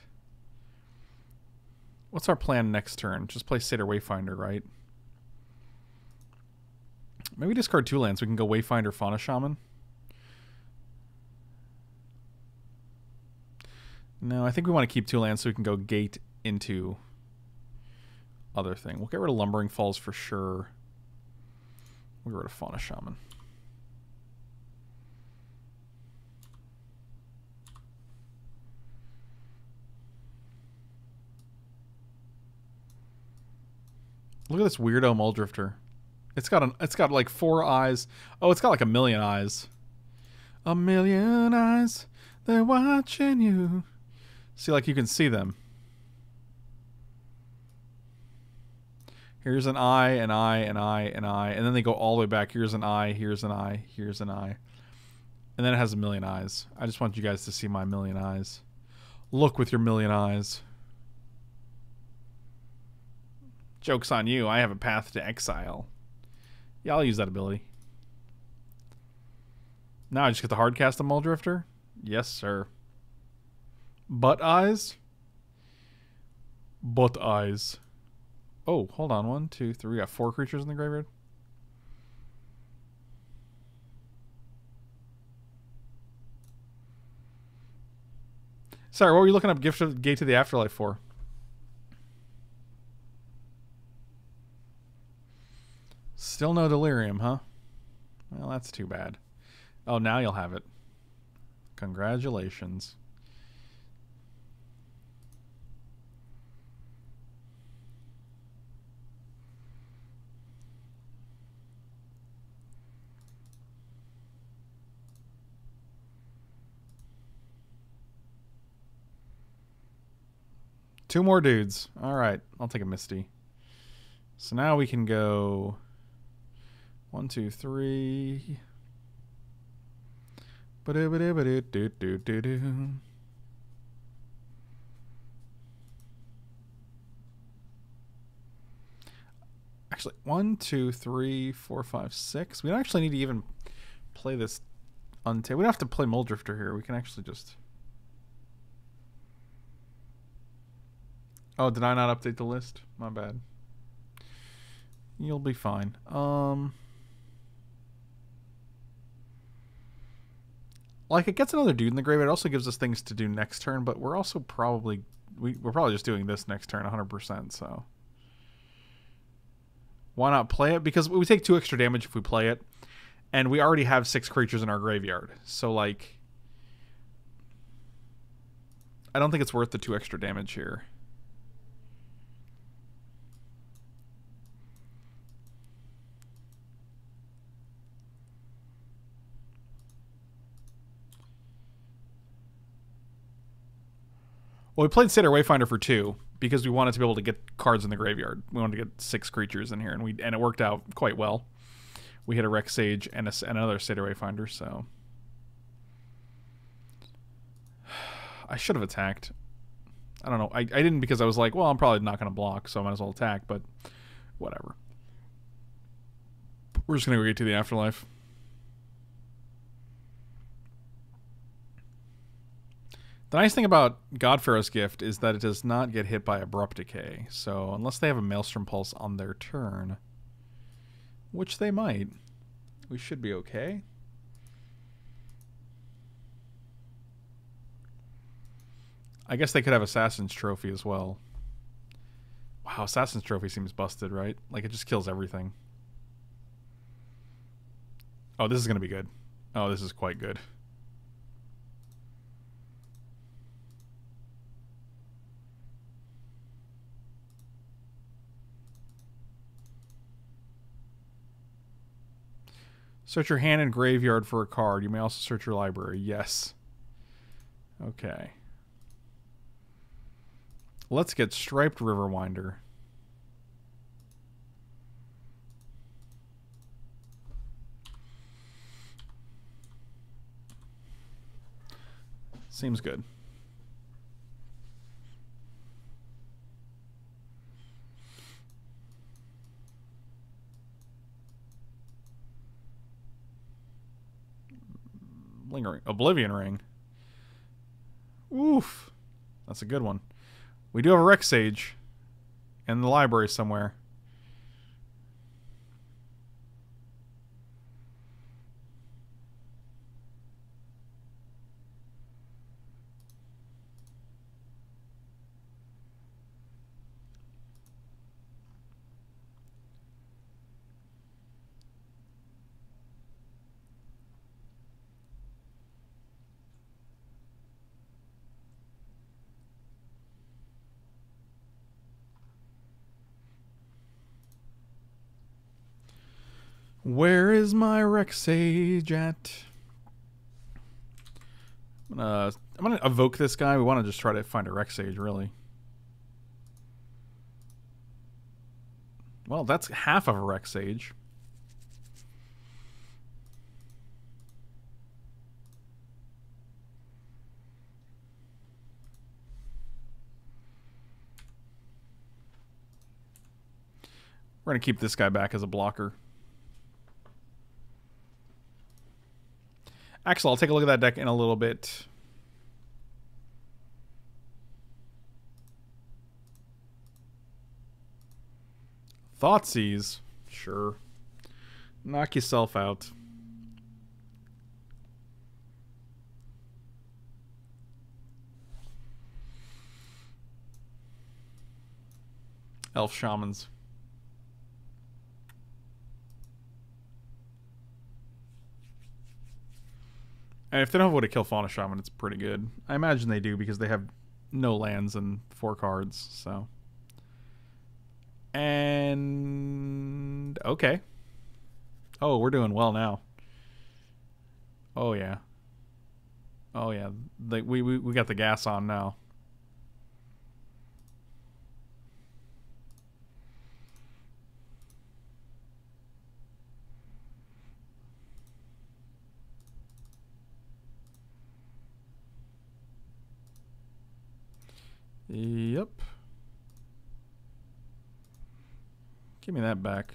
what's our plan next turn? Just play Satyr Wayfinder, right? Maybe discard 2 lands. We can go Wayfinder, Fauna Shaman. No, I think we want to keep 2 lands so we can go Gate into other thing. We'll get rid of Lumbering Falls for sure. We'll get rid of Fauna Shaman. Look at this weirdo Mulldrifter. It's got like 4 eyes. Oh, it's got like 1 million eyes. 1 million eyes, they're watching you. See, like you can see them. Here's an eye, an eye, an eye, an eye. And then they go all the way back. Here's an eye, here's an eye, here's an eye. And then it has a million eyes. I just want you guys to see my million eyes. Look with your million eyes. Joke's on you. I have a path to exile. Yeah, I'll use that ability. Now I just get the hard cast of Mulldrifter? Yes, sir. Butt eyes? Butt eyes. Oh, hold on. 1, 2, 3. We got 4 creatures in the graveyard. Sorry, what were you looking up Gift of Gate to the Afterlife for? Still no delirium, huh? Well, that's too bad. Oh, now you'll have it. Congratulations. Two more dudes. All right. I'll take a Misty. So now we can go 1, 2, 3. Actually, 1, 2, 3, 4, 5, 6. We don't actually need to even play this untamed. We don't have to play Mulldrifter here. We can actually just... Oh, did I not update the list? My bad. You'll be fine. Like, it gets another dude in the grave. It also gives us things to do next turn, but we're also probably... We're probably just doing this next turn 100%, so... Why not play it? Because we take 2 extra damage if we play it, and we already have 6 creatures in our graveyard. So, like... I don't think it's worth the 2 extra damage here. Well, we played Satyr Wayfinder for 2 because we wanted to be able to get cards in the graveyard. We wanted to get 6 creatures in here, and it worked out quite well. We hit a Rex Sage and another Satyr Wayfinder, so I should have attacked. I don't know. I didn't because I was like, well, I'm probably not going to block, so I might as well attack. But whatever. We're just going to go Gate to the Afterlife. The nice thing about God-Pharaoh's Gift is that it does not get hit by Abrupt Decay. So unless they have a Maelstrom Pulse on their turn, which they might, we should be okay. I guess they could have Assassin's Trophy as well. Wow, Assassin's Trophy seems busted, right? Like, it just kills everything. Oh, this is going to be good. Oh, this is quite good. Search your hand and graveyard for a card. You may also search your library. Yes. Okay. Let's get Striped Riverwinder. Seems good. Lingering Oblivion Ring. Oof. That's a good one. We do have a Rex Sage in the library somewhere. Where is my Rex Sage at? I'm gonna evoke this guy. We want to just try to find a Rex Sage, really. Well, that's half of a Rex Sage. We're going to keep this guy back as a blocker. Axel, I'll take a look at that deck in a little bit. Thoughtseize. Sure. Knock yourself out. Elf Shamans. And if they don't have a way to kill Fauna Shaman, it's pretty good. I imagine they do because they have no lands and 4 cards, so. And okay. Oh, we're doing well now. Oh yeah. Oh yeah. We got the gas on now. Yep. Give me that back.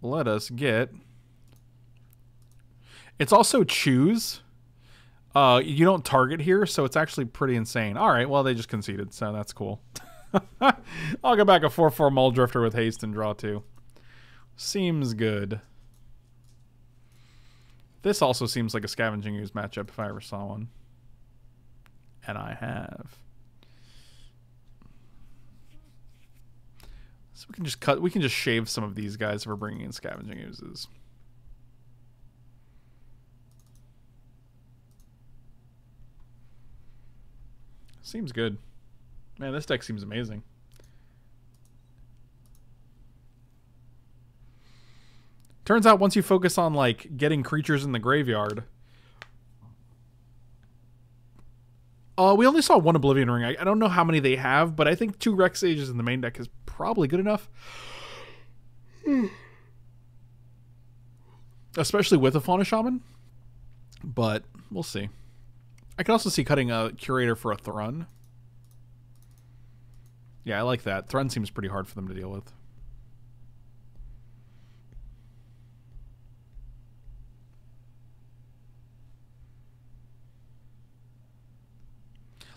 Let us get... It's also choose. You don't target here, so it's actually pretty insane. All right, well, they just conceded, so that's cool. I'll go back a 4/4 Mulldrifter with haste and draw 2. Seems good. This also seems like a Scavenging Ooze matchup if I ever saw one. And I have. So we can just cut. We can just shave some of these guys if we're bringing in Scavenging Oozes. Seems good, man. This deck seems amazing. Turns out once you focus on like getting creatures in the graveyard. We only saw 1 Oblivion Ring. I don't know how many they have, but I think 2 Rex Sages in the main deck is probably good enough. Especially with a Fauna Shaman. But we'll see. I could also see cutting a Curator for a Thrun. Yeah, I like that. Thrun seems pretty hard for them to deal with.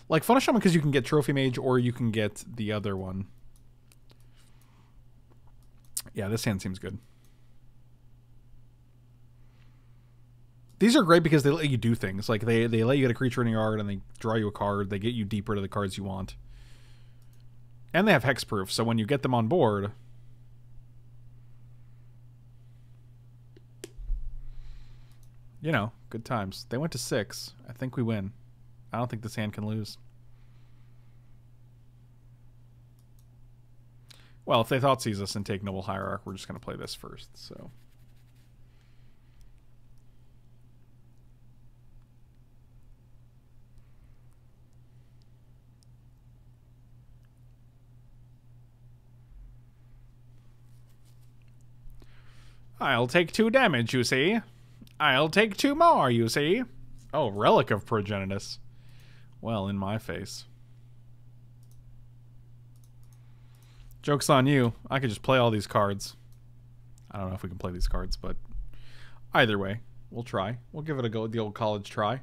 Like Fauna Shaman because you can get Trophy Mage or you can get the other one. Yeah, this hand seems good. These are great because they let you do things. Like they let you get a creature in your yard and they draw you a card. They get you deeper to the cards you want. And they have hexproof, so when you get them on board... You know, good times. They went to 6. I think we win. I don't think this hand can lose. Well, if they Thoughtseize us and take Noble Hierarch, we're just going to play this first. So, I'll take 2 damage, you see. I'll take 2 more, you see. Oh, Relic of Progenitus. Well, in my face. Joke's on you. I could just play all these cards. I don't know if we can play these cards, but either way, we'll try. We'll give it a go, the old college try.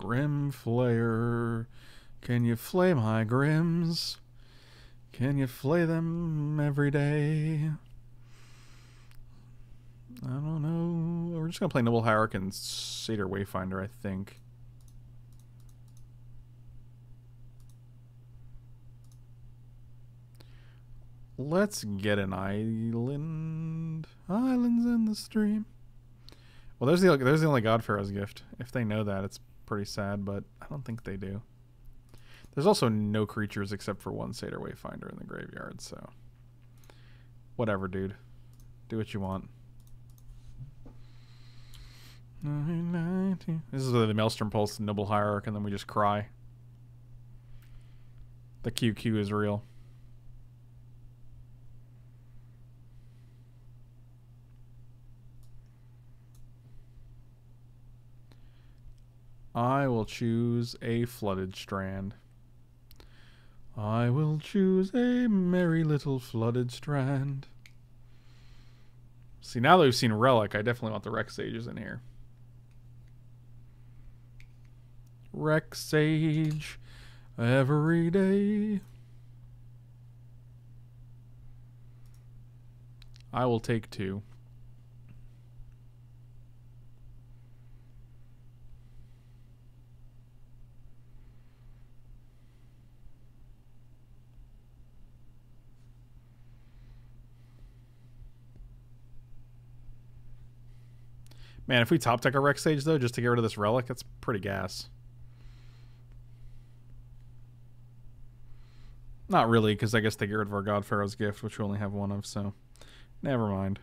Grim Flayer, can you flay my grims? Can you flay them every day? I don't know. We're just going to play Noble Hierarch and Satyr Wayfinder, I think. Let's get an island. Islands in the stream. Well, there's the only God-Pharaoh's Gift. If they know that, it's pretty sad, but I don't think they do. There's also no creatures except for one Satyr Wayfinder in the graveyard, so... Whatever, dude. Do what you want. This is the Maelstrom Pulse, Noble Hierarch, and then we just cry. The QQ is real. I will choose a flooded strand. I will choose a merry little flooded strand. See, now that we've seen Relic, I definitely want the Rex Sages in here. Rex Sage every day. I will take two. Man, if we top deck a Rex Sage, though, just to get rid of this Relic, that's pretty gas. Not really, because I guess they get rid of our God-Pharaoh's Gift, which we only have one of, so... Never mind.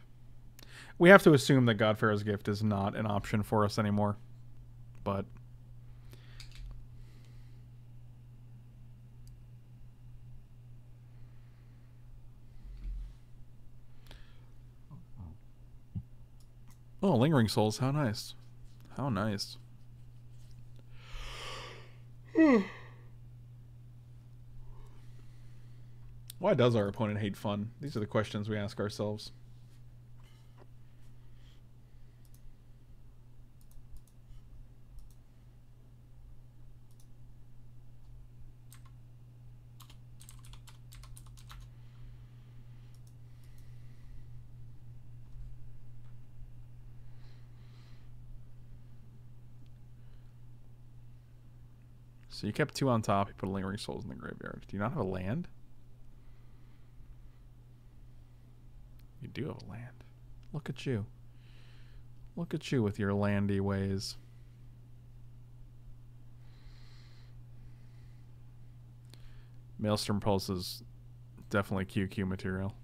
We have to assume that God-Pharaoh's Gift is not an option for us anymore. But... Oh, Lingering Souls, how nice. How nice. Why does our opponent hate fun? These are the questions we ask ourselves. So you kept two on top, you put a Lingering Souls in the graveyard. Do you not have a land? You do have a land. Look at you. Look at you with your landy ways. Maelstrom Pulse is definitely QQ material.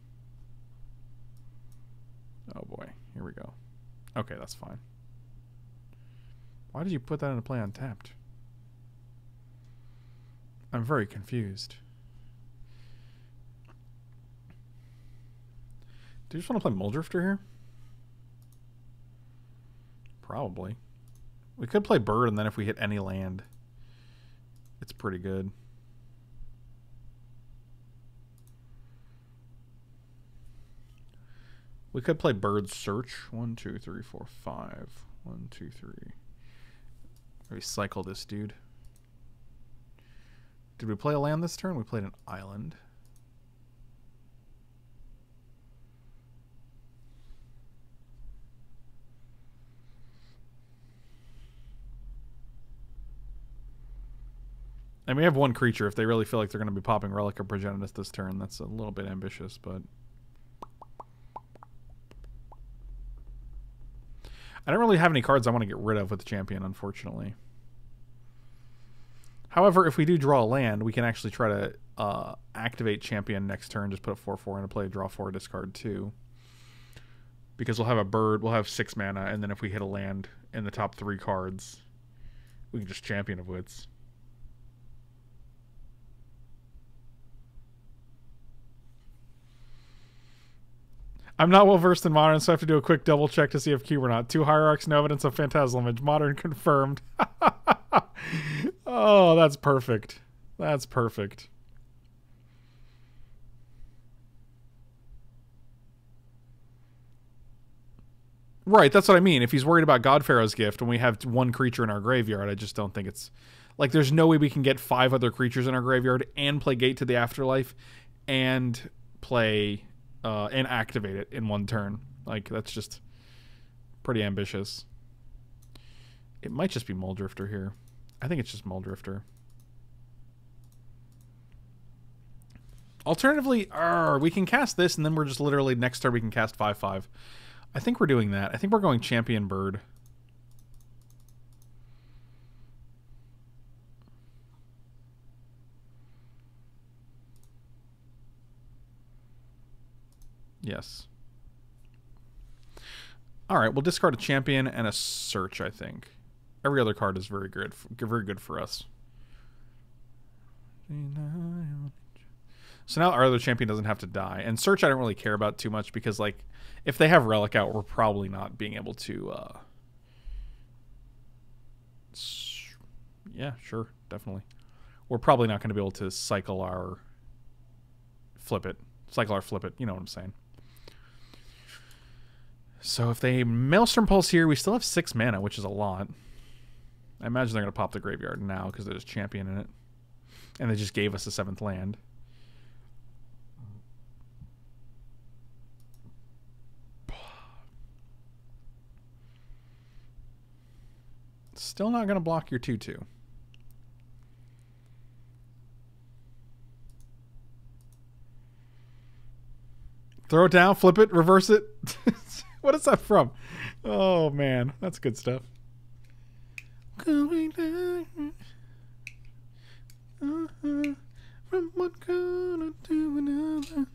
Oh boy, here we go. Okay, that's fine. Why did you put that into play untapped? I'm very confused. Do you just want to play Mulldrifter here? Probably. We could play Bird, and then if we hit any land, it's pretty good. We could play Bird Search. 1, 2, 3, 4, 5. 1, 2, 3. Recycle this dude. Did we play a land this turn? We played an island. And we have one creature. If they really feel like they're going to be popping Relic or Progenitus this turn, that's a little bit ambitious, but... I don't really have any cards I want to get rid of with the Champion, unfortunately. However, if we do draw a land, we can actually try to activate Champion next turn. Just put a 4/4 into play, draw 4, discard 2. Because we'll have a Bird, we'll have 6 mana, and then if we hit a land in the top 3 cards, we can just Champion of Wits. I'm not well versed in Modern, so I have to do a quick double check to see if Q or not. 2 Hierarchs, no evidence of Phantasmal Image. Modern confirmed. Oh, that's perfect. That's perfect. Right, that's what I mean. If he's worried about God-Pharaoh's Gift and we have one creature in our graveyard, I just don't think it's... Like, there's no way we can get 5 other creatures in our graveyard and play Gate to the Afterlife and play... and activate it in one turn. Like, that's just pretty ambitious. It might just be Mulldrifter here. I think it's just Mulldrifter. Alternatively, we can cast this, and then we're just literally next turn we can cast 5/5. I think we're doing that. I think we're going Champion Bird. Yes. All right, we'll discard a champion and a search, I think. Every other card is very good for us. So now our other champion doesn't have to die. And search I don't really care about too much because, like, if they have Relic out, we're probably not being able to... yeah, sure, definitely. We're probably not going to be able to cycle our... Flip it. Cycle our flip it. You know what I'm saying. So if they Maelstrom Pulse here, we still have 6 mana, which is a lot. I imagine they're going to pop the graveyard now because there's Champion in it. And they just gave us a 7th land. Still not going to block your 2-2. Throw it down, flip it, reverse it. What is that from? Oh, man. That's good stuff. Going down. From one corner to another.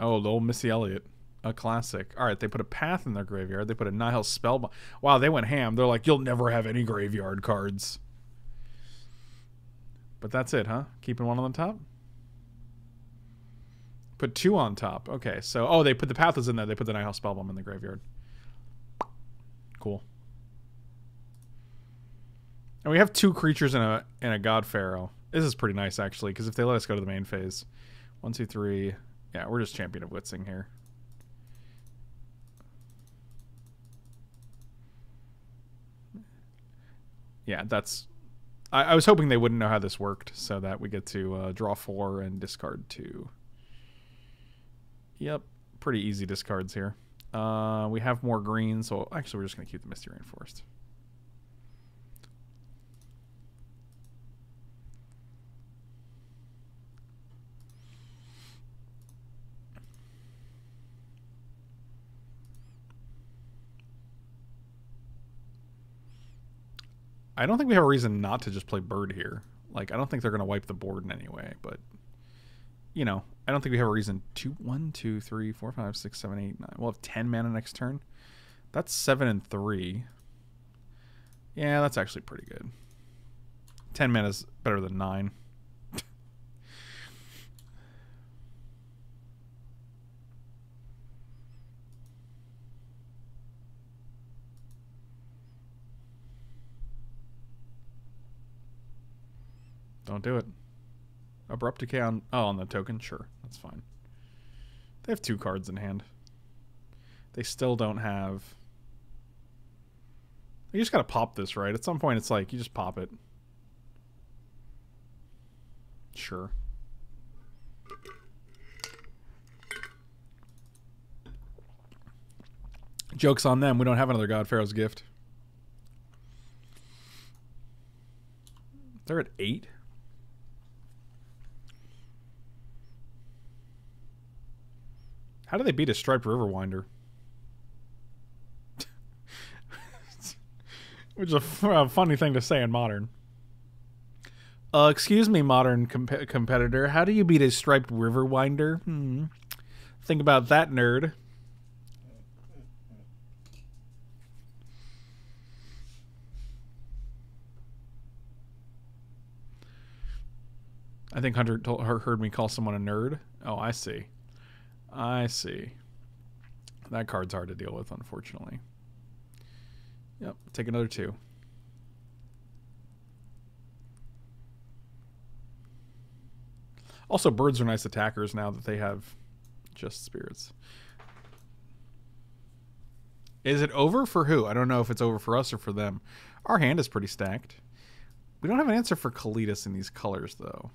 Oh, the old Missy Elliott. A classic. All right, they put a path in their graveyard. They put a Nihil Spellbind. Wow, they went ham. They're like, you'll never have any graveyard cards. But that's it, huh? Keeping one on the top? Put 2 on top. Okay, so... Oh, they put the path is in there. They put the Nihil Spellbind in the graveyard. Cool. And we have 2 creatures and a God Pharaoh. This is pretty nice, actually, because if they let us go to the main phase... 1, 2, 3... Yeah, we're just Champion of Witzing here. Yeah, that's... I was hoping they wouldn't know how this worked, so that we get to draw 4 and discard 2. Yep, pretty easy discards here. We have more green, so actually we're just going to keep the Misty Rainforest. I don't think we have a reason not to just play Bird here. Like, I don't think they're going to wipe the board in any way, but, you know, I don't think we have a reason to. 1, 2, 3, 4, 5, 6, 7, 8, 9. We'll have 10 mana next turn. That's 7 and 3. Yeah, that's actually pretty good. 10 mana is better than 9. Don't do it. Abrupt Decay on... Oh, on the token? Sure. That's fine. They have 2 cards in hand. They still don't have... You just gotta pop this, right? At some point, it's like, you just pop it. Sure. Joke's on them. We don't have another God Pharaoh's Gift. They're at 8. How do they beat a Striped Riverwinder? Which is a funny thing to say in Modern. Excuse me, Modern competitor. How do you beat a Striped Riverwinder? Hmm. Think about that, nerd. I think Hunter heard me call someone a nerd. Oh, I see. I see. That card's hard to deal with, unfortunately. Yep, take another 2. Also, birds are nice attackers now that they have just spirits. Is it over for who? I don't know if it's over for us or for them. Our hand is pretty stacked. We don't have an answer for Kalidas in these colors, though.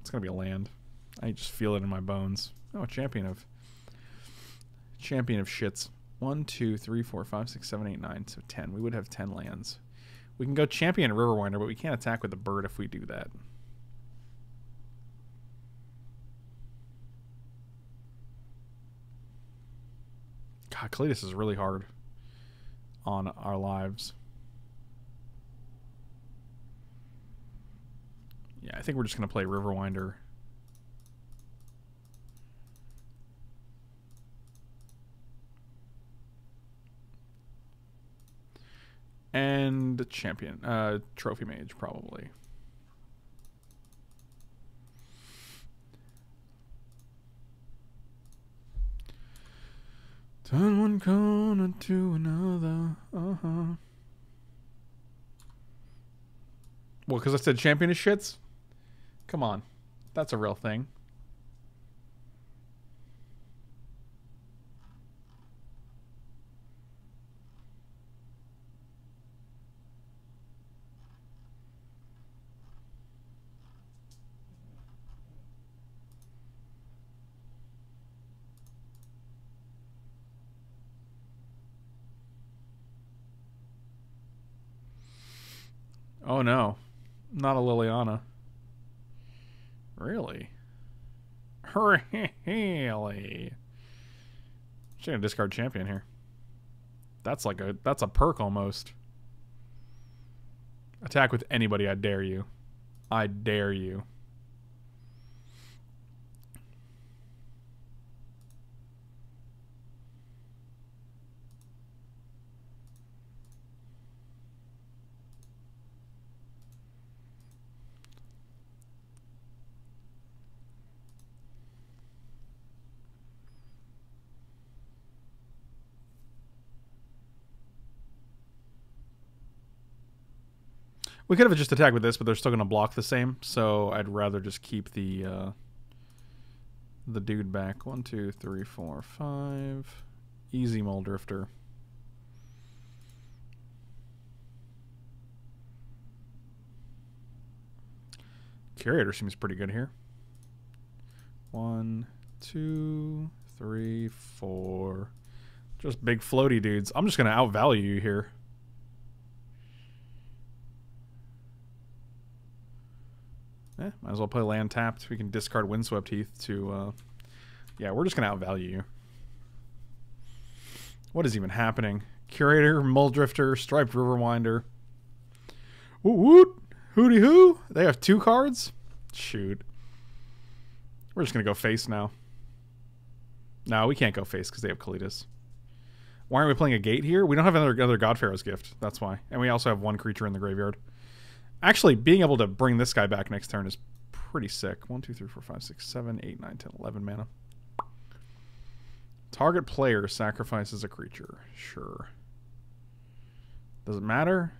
It's going to be a land. I just feel it in my bones. Oh, champion of shits. 1, 2, 3, 4, 5, 6, 7, 8, 9. So 10. We would have 10 lands. We can go Champion of Riverwinder, but we can't attack with the bird if we do that. God, Kalidas is really hard on our lives. Yeah, I think we're just going to play Riverwinder. And the champion, Trophy Mage, probably. Turn one corner to another. Uh-huh. Well, because I said champion of shits? Come on. That's a real thing. Oh no, not a Liliana. Really? Really? She's gonna discard champion here. That's like a, that's a perk almost. Attack with anybody, I dare you. I dare you. We could have just attacked with this, but they're still going to block the same, so I'd rather just keep the dude back. 1, 2, 3, 4, 5. Easy Mulldrifter. Curator seems pretty good here. 1, 2, 3, 4. Just big floaty dudes. I'm just going to outvalue you here. Eh, might as well play land tapped. We can discard Windswept Heath to... yeah, we're just going to outvalue you. What is even happening? Curator, Mulldrifter, Striped Riverwinder. Woot woot! Hooty hoo! They have 2 cards? Shoot. We're just going to go face now. No, we can't go face because they have Kalidas. Why aren't we playing a gate here? We don't have another God Pharaoh's Gift. That's why. And we also have 1 creature in the graveyard. Actually, being able to bring this guy back next turn is pretty sick. 1, 2, 3, 4, 5, 6, 7, 8, 9, 10, 11 mana. Target player sacrifices a creature. Sure. Does it matter?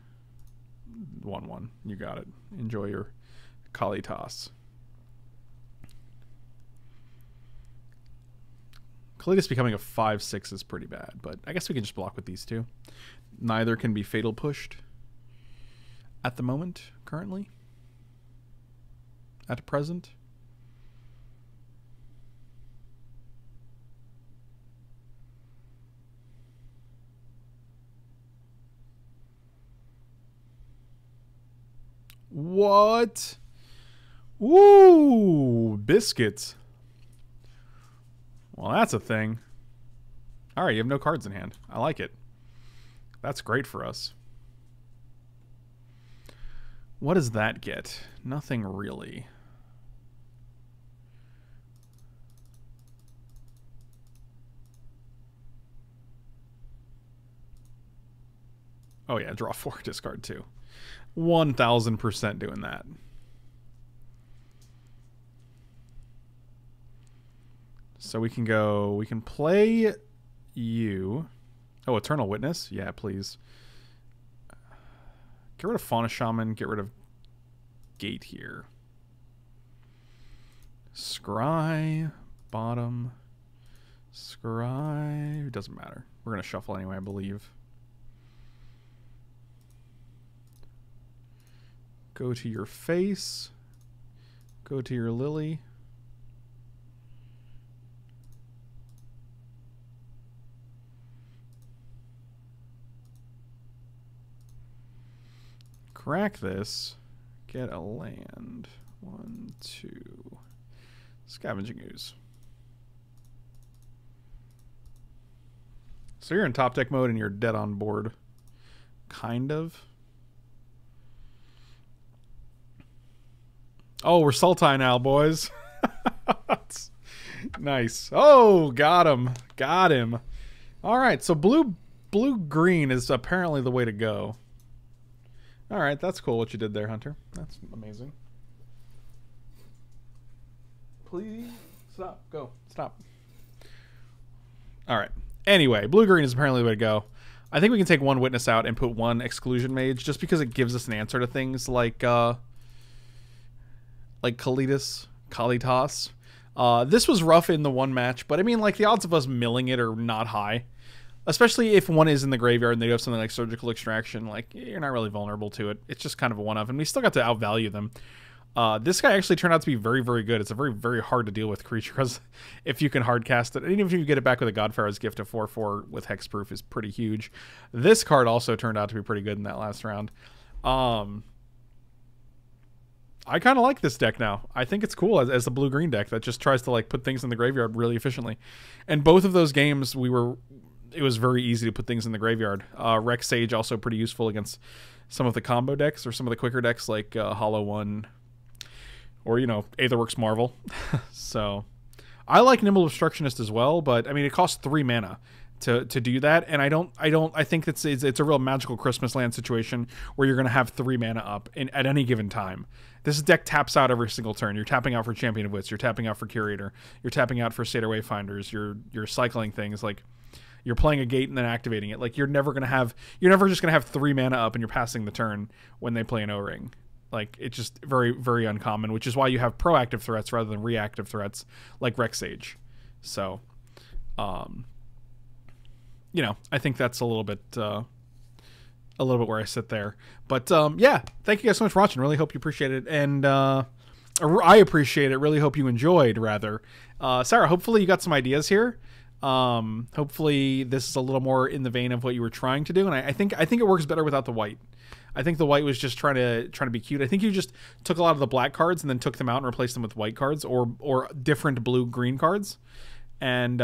1, 1. You got it. Enjoy your Kali toss. Kalidas becoming a 5-6 is pretty bad, but I guess we can just block with these two. Neither can be fatal pushed. At the moment, currently, at present. What? Ooh, biscuits. Well, that's a thing. All right, you have no cards in hand. I like it. That's great for us. What does that get? Nothing really. Oh yeah, draw 4, discard 2. 1000% doing that. So we can go, we can play you. Oh, Eternal Witness? Yeah, please. Get rid of Fauna Shaman, get rid of Gate here. Scry, bottom, scry, it doesn't matter. We're going to shuffle anyway, I believe. Go to your face, go to your lily, crack this, get a land. 1, 2. Scavenging Ooze. So you're in top deck mode and you're dead on board. Kind of. Oh, we're Sultai now, boys. Nice. Oh, got him. Got him. All right, so blue-green is apparently the way to go. All right, that's cool what you did there, Hunter. That's amazing. Please stop. Go. Stop. All right. Anyway, blue-green is apparently the way to go. I think we can take one Witness out and put one Exclusion Mage just because it gives us an answer to things like Kalitas, Kalitas. This was rough in the one match, but I mean, like, the odds of us milling it are not high. Especially if one is in the graveyard and they do have something like Surgical Extraction. Like, you're not really vulnerable to it. It's just kind of a one-off, and we still got to outvalue them. This guy actually turned out to be very, very good. It's a very, very hard to deal with creature if you can hard cast it. And even if you get it back with a God-Pharaoh's Gift, a 4/4 with Hexproof is pretty huge. This card also turned out to be pretty good in that last round. I kind of like this deck now. I think it's cool as a blue-green deck that just tries to like put things in the graveyard really efficiently. And both of those games, it was very easy to put things in the graveyard. Rex Sage also pretty useful against some of the combo decks or some of the quicker decks like Hollow One or, you know, Aetherworks Marvel. So I like Nimble Obstructionist as well, but I mean it costs 3 mana to do that, and I think it's a real Magical Christmas land situation where you're going to have 3 mana up at any given time. This deck taps out every single turn. You're tapping out for Champion of Wits, you're tapping out for Curator, you're tapping out for Satyr Wayfinders, you're cycling things, like you're playing a gate and then activating it. Like you're never just going to have 3 mana up and you're passing the turn when they play an O-ring. Like, it's just very, very uncommon, which is why you have proactive threats rather than reactive threats like Rex Sage. So, you know, I think that's a little bit where I sit there. But yeah, thank you guys so much for watching. Really hope you appreciate it, and I appreciate it. Really hope you enjoyed. Rather, Sarah, hopefully you got some ideas here. Hopefully this is a little more in the vein of what you were trying to do, and I think it works better without the white. I think the white was just trying to be cute. I think you just took a lot of the black cards and then took them out and replaced them with white cards or different blue-green cards. And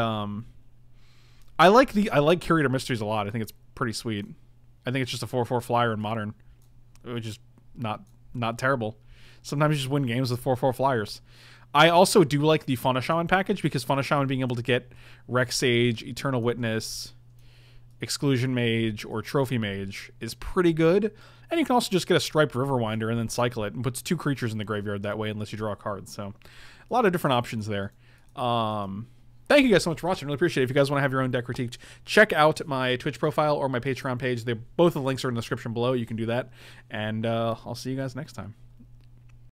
I like Curator Mysteries a lot. I think it's pretty sweet. I think it's just a 4/4 flyer in Modern, which is not terrible. Sometimes you just win games with 4/4 flyers. I also do like the Fauna Shaman package because Fauna Shaman being able to get Rex Sage, Eternal Witness, Exclusion Mage, or Trophy Mage is pretty good. And you can also just get a Striped Riverwinder and then cycle it and puts 2 creatures in the graveyard that way unless you draw a card. So a lot of different options there. Thank you guys so much for watching. Really appreciate it. If you guys want to have your own deck critique, check out my Twitch profile or my Patreon page. Both of the links are in the description below. You can do that. And I'll see you guys next time.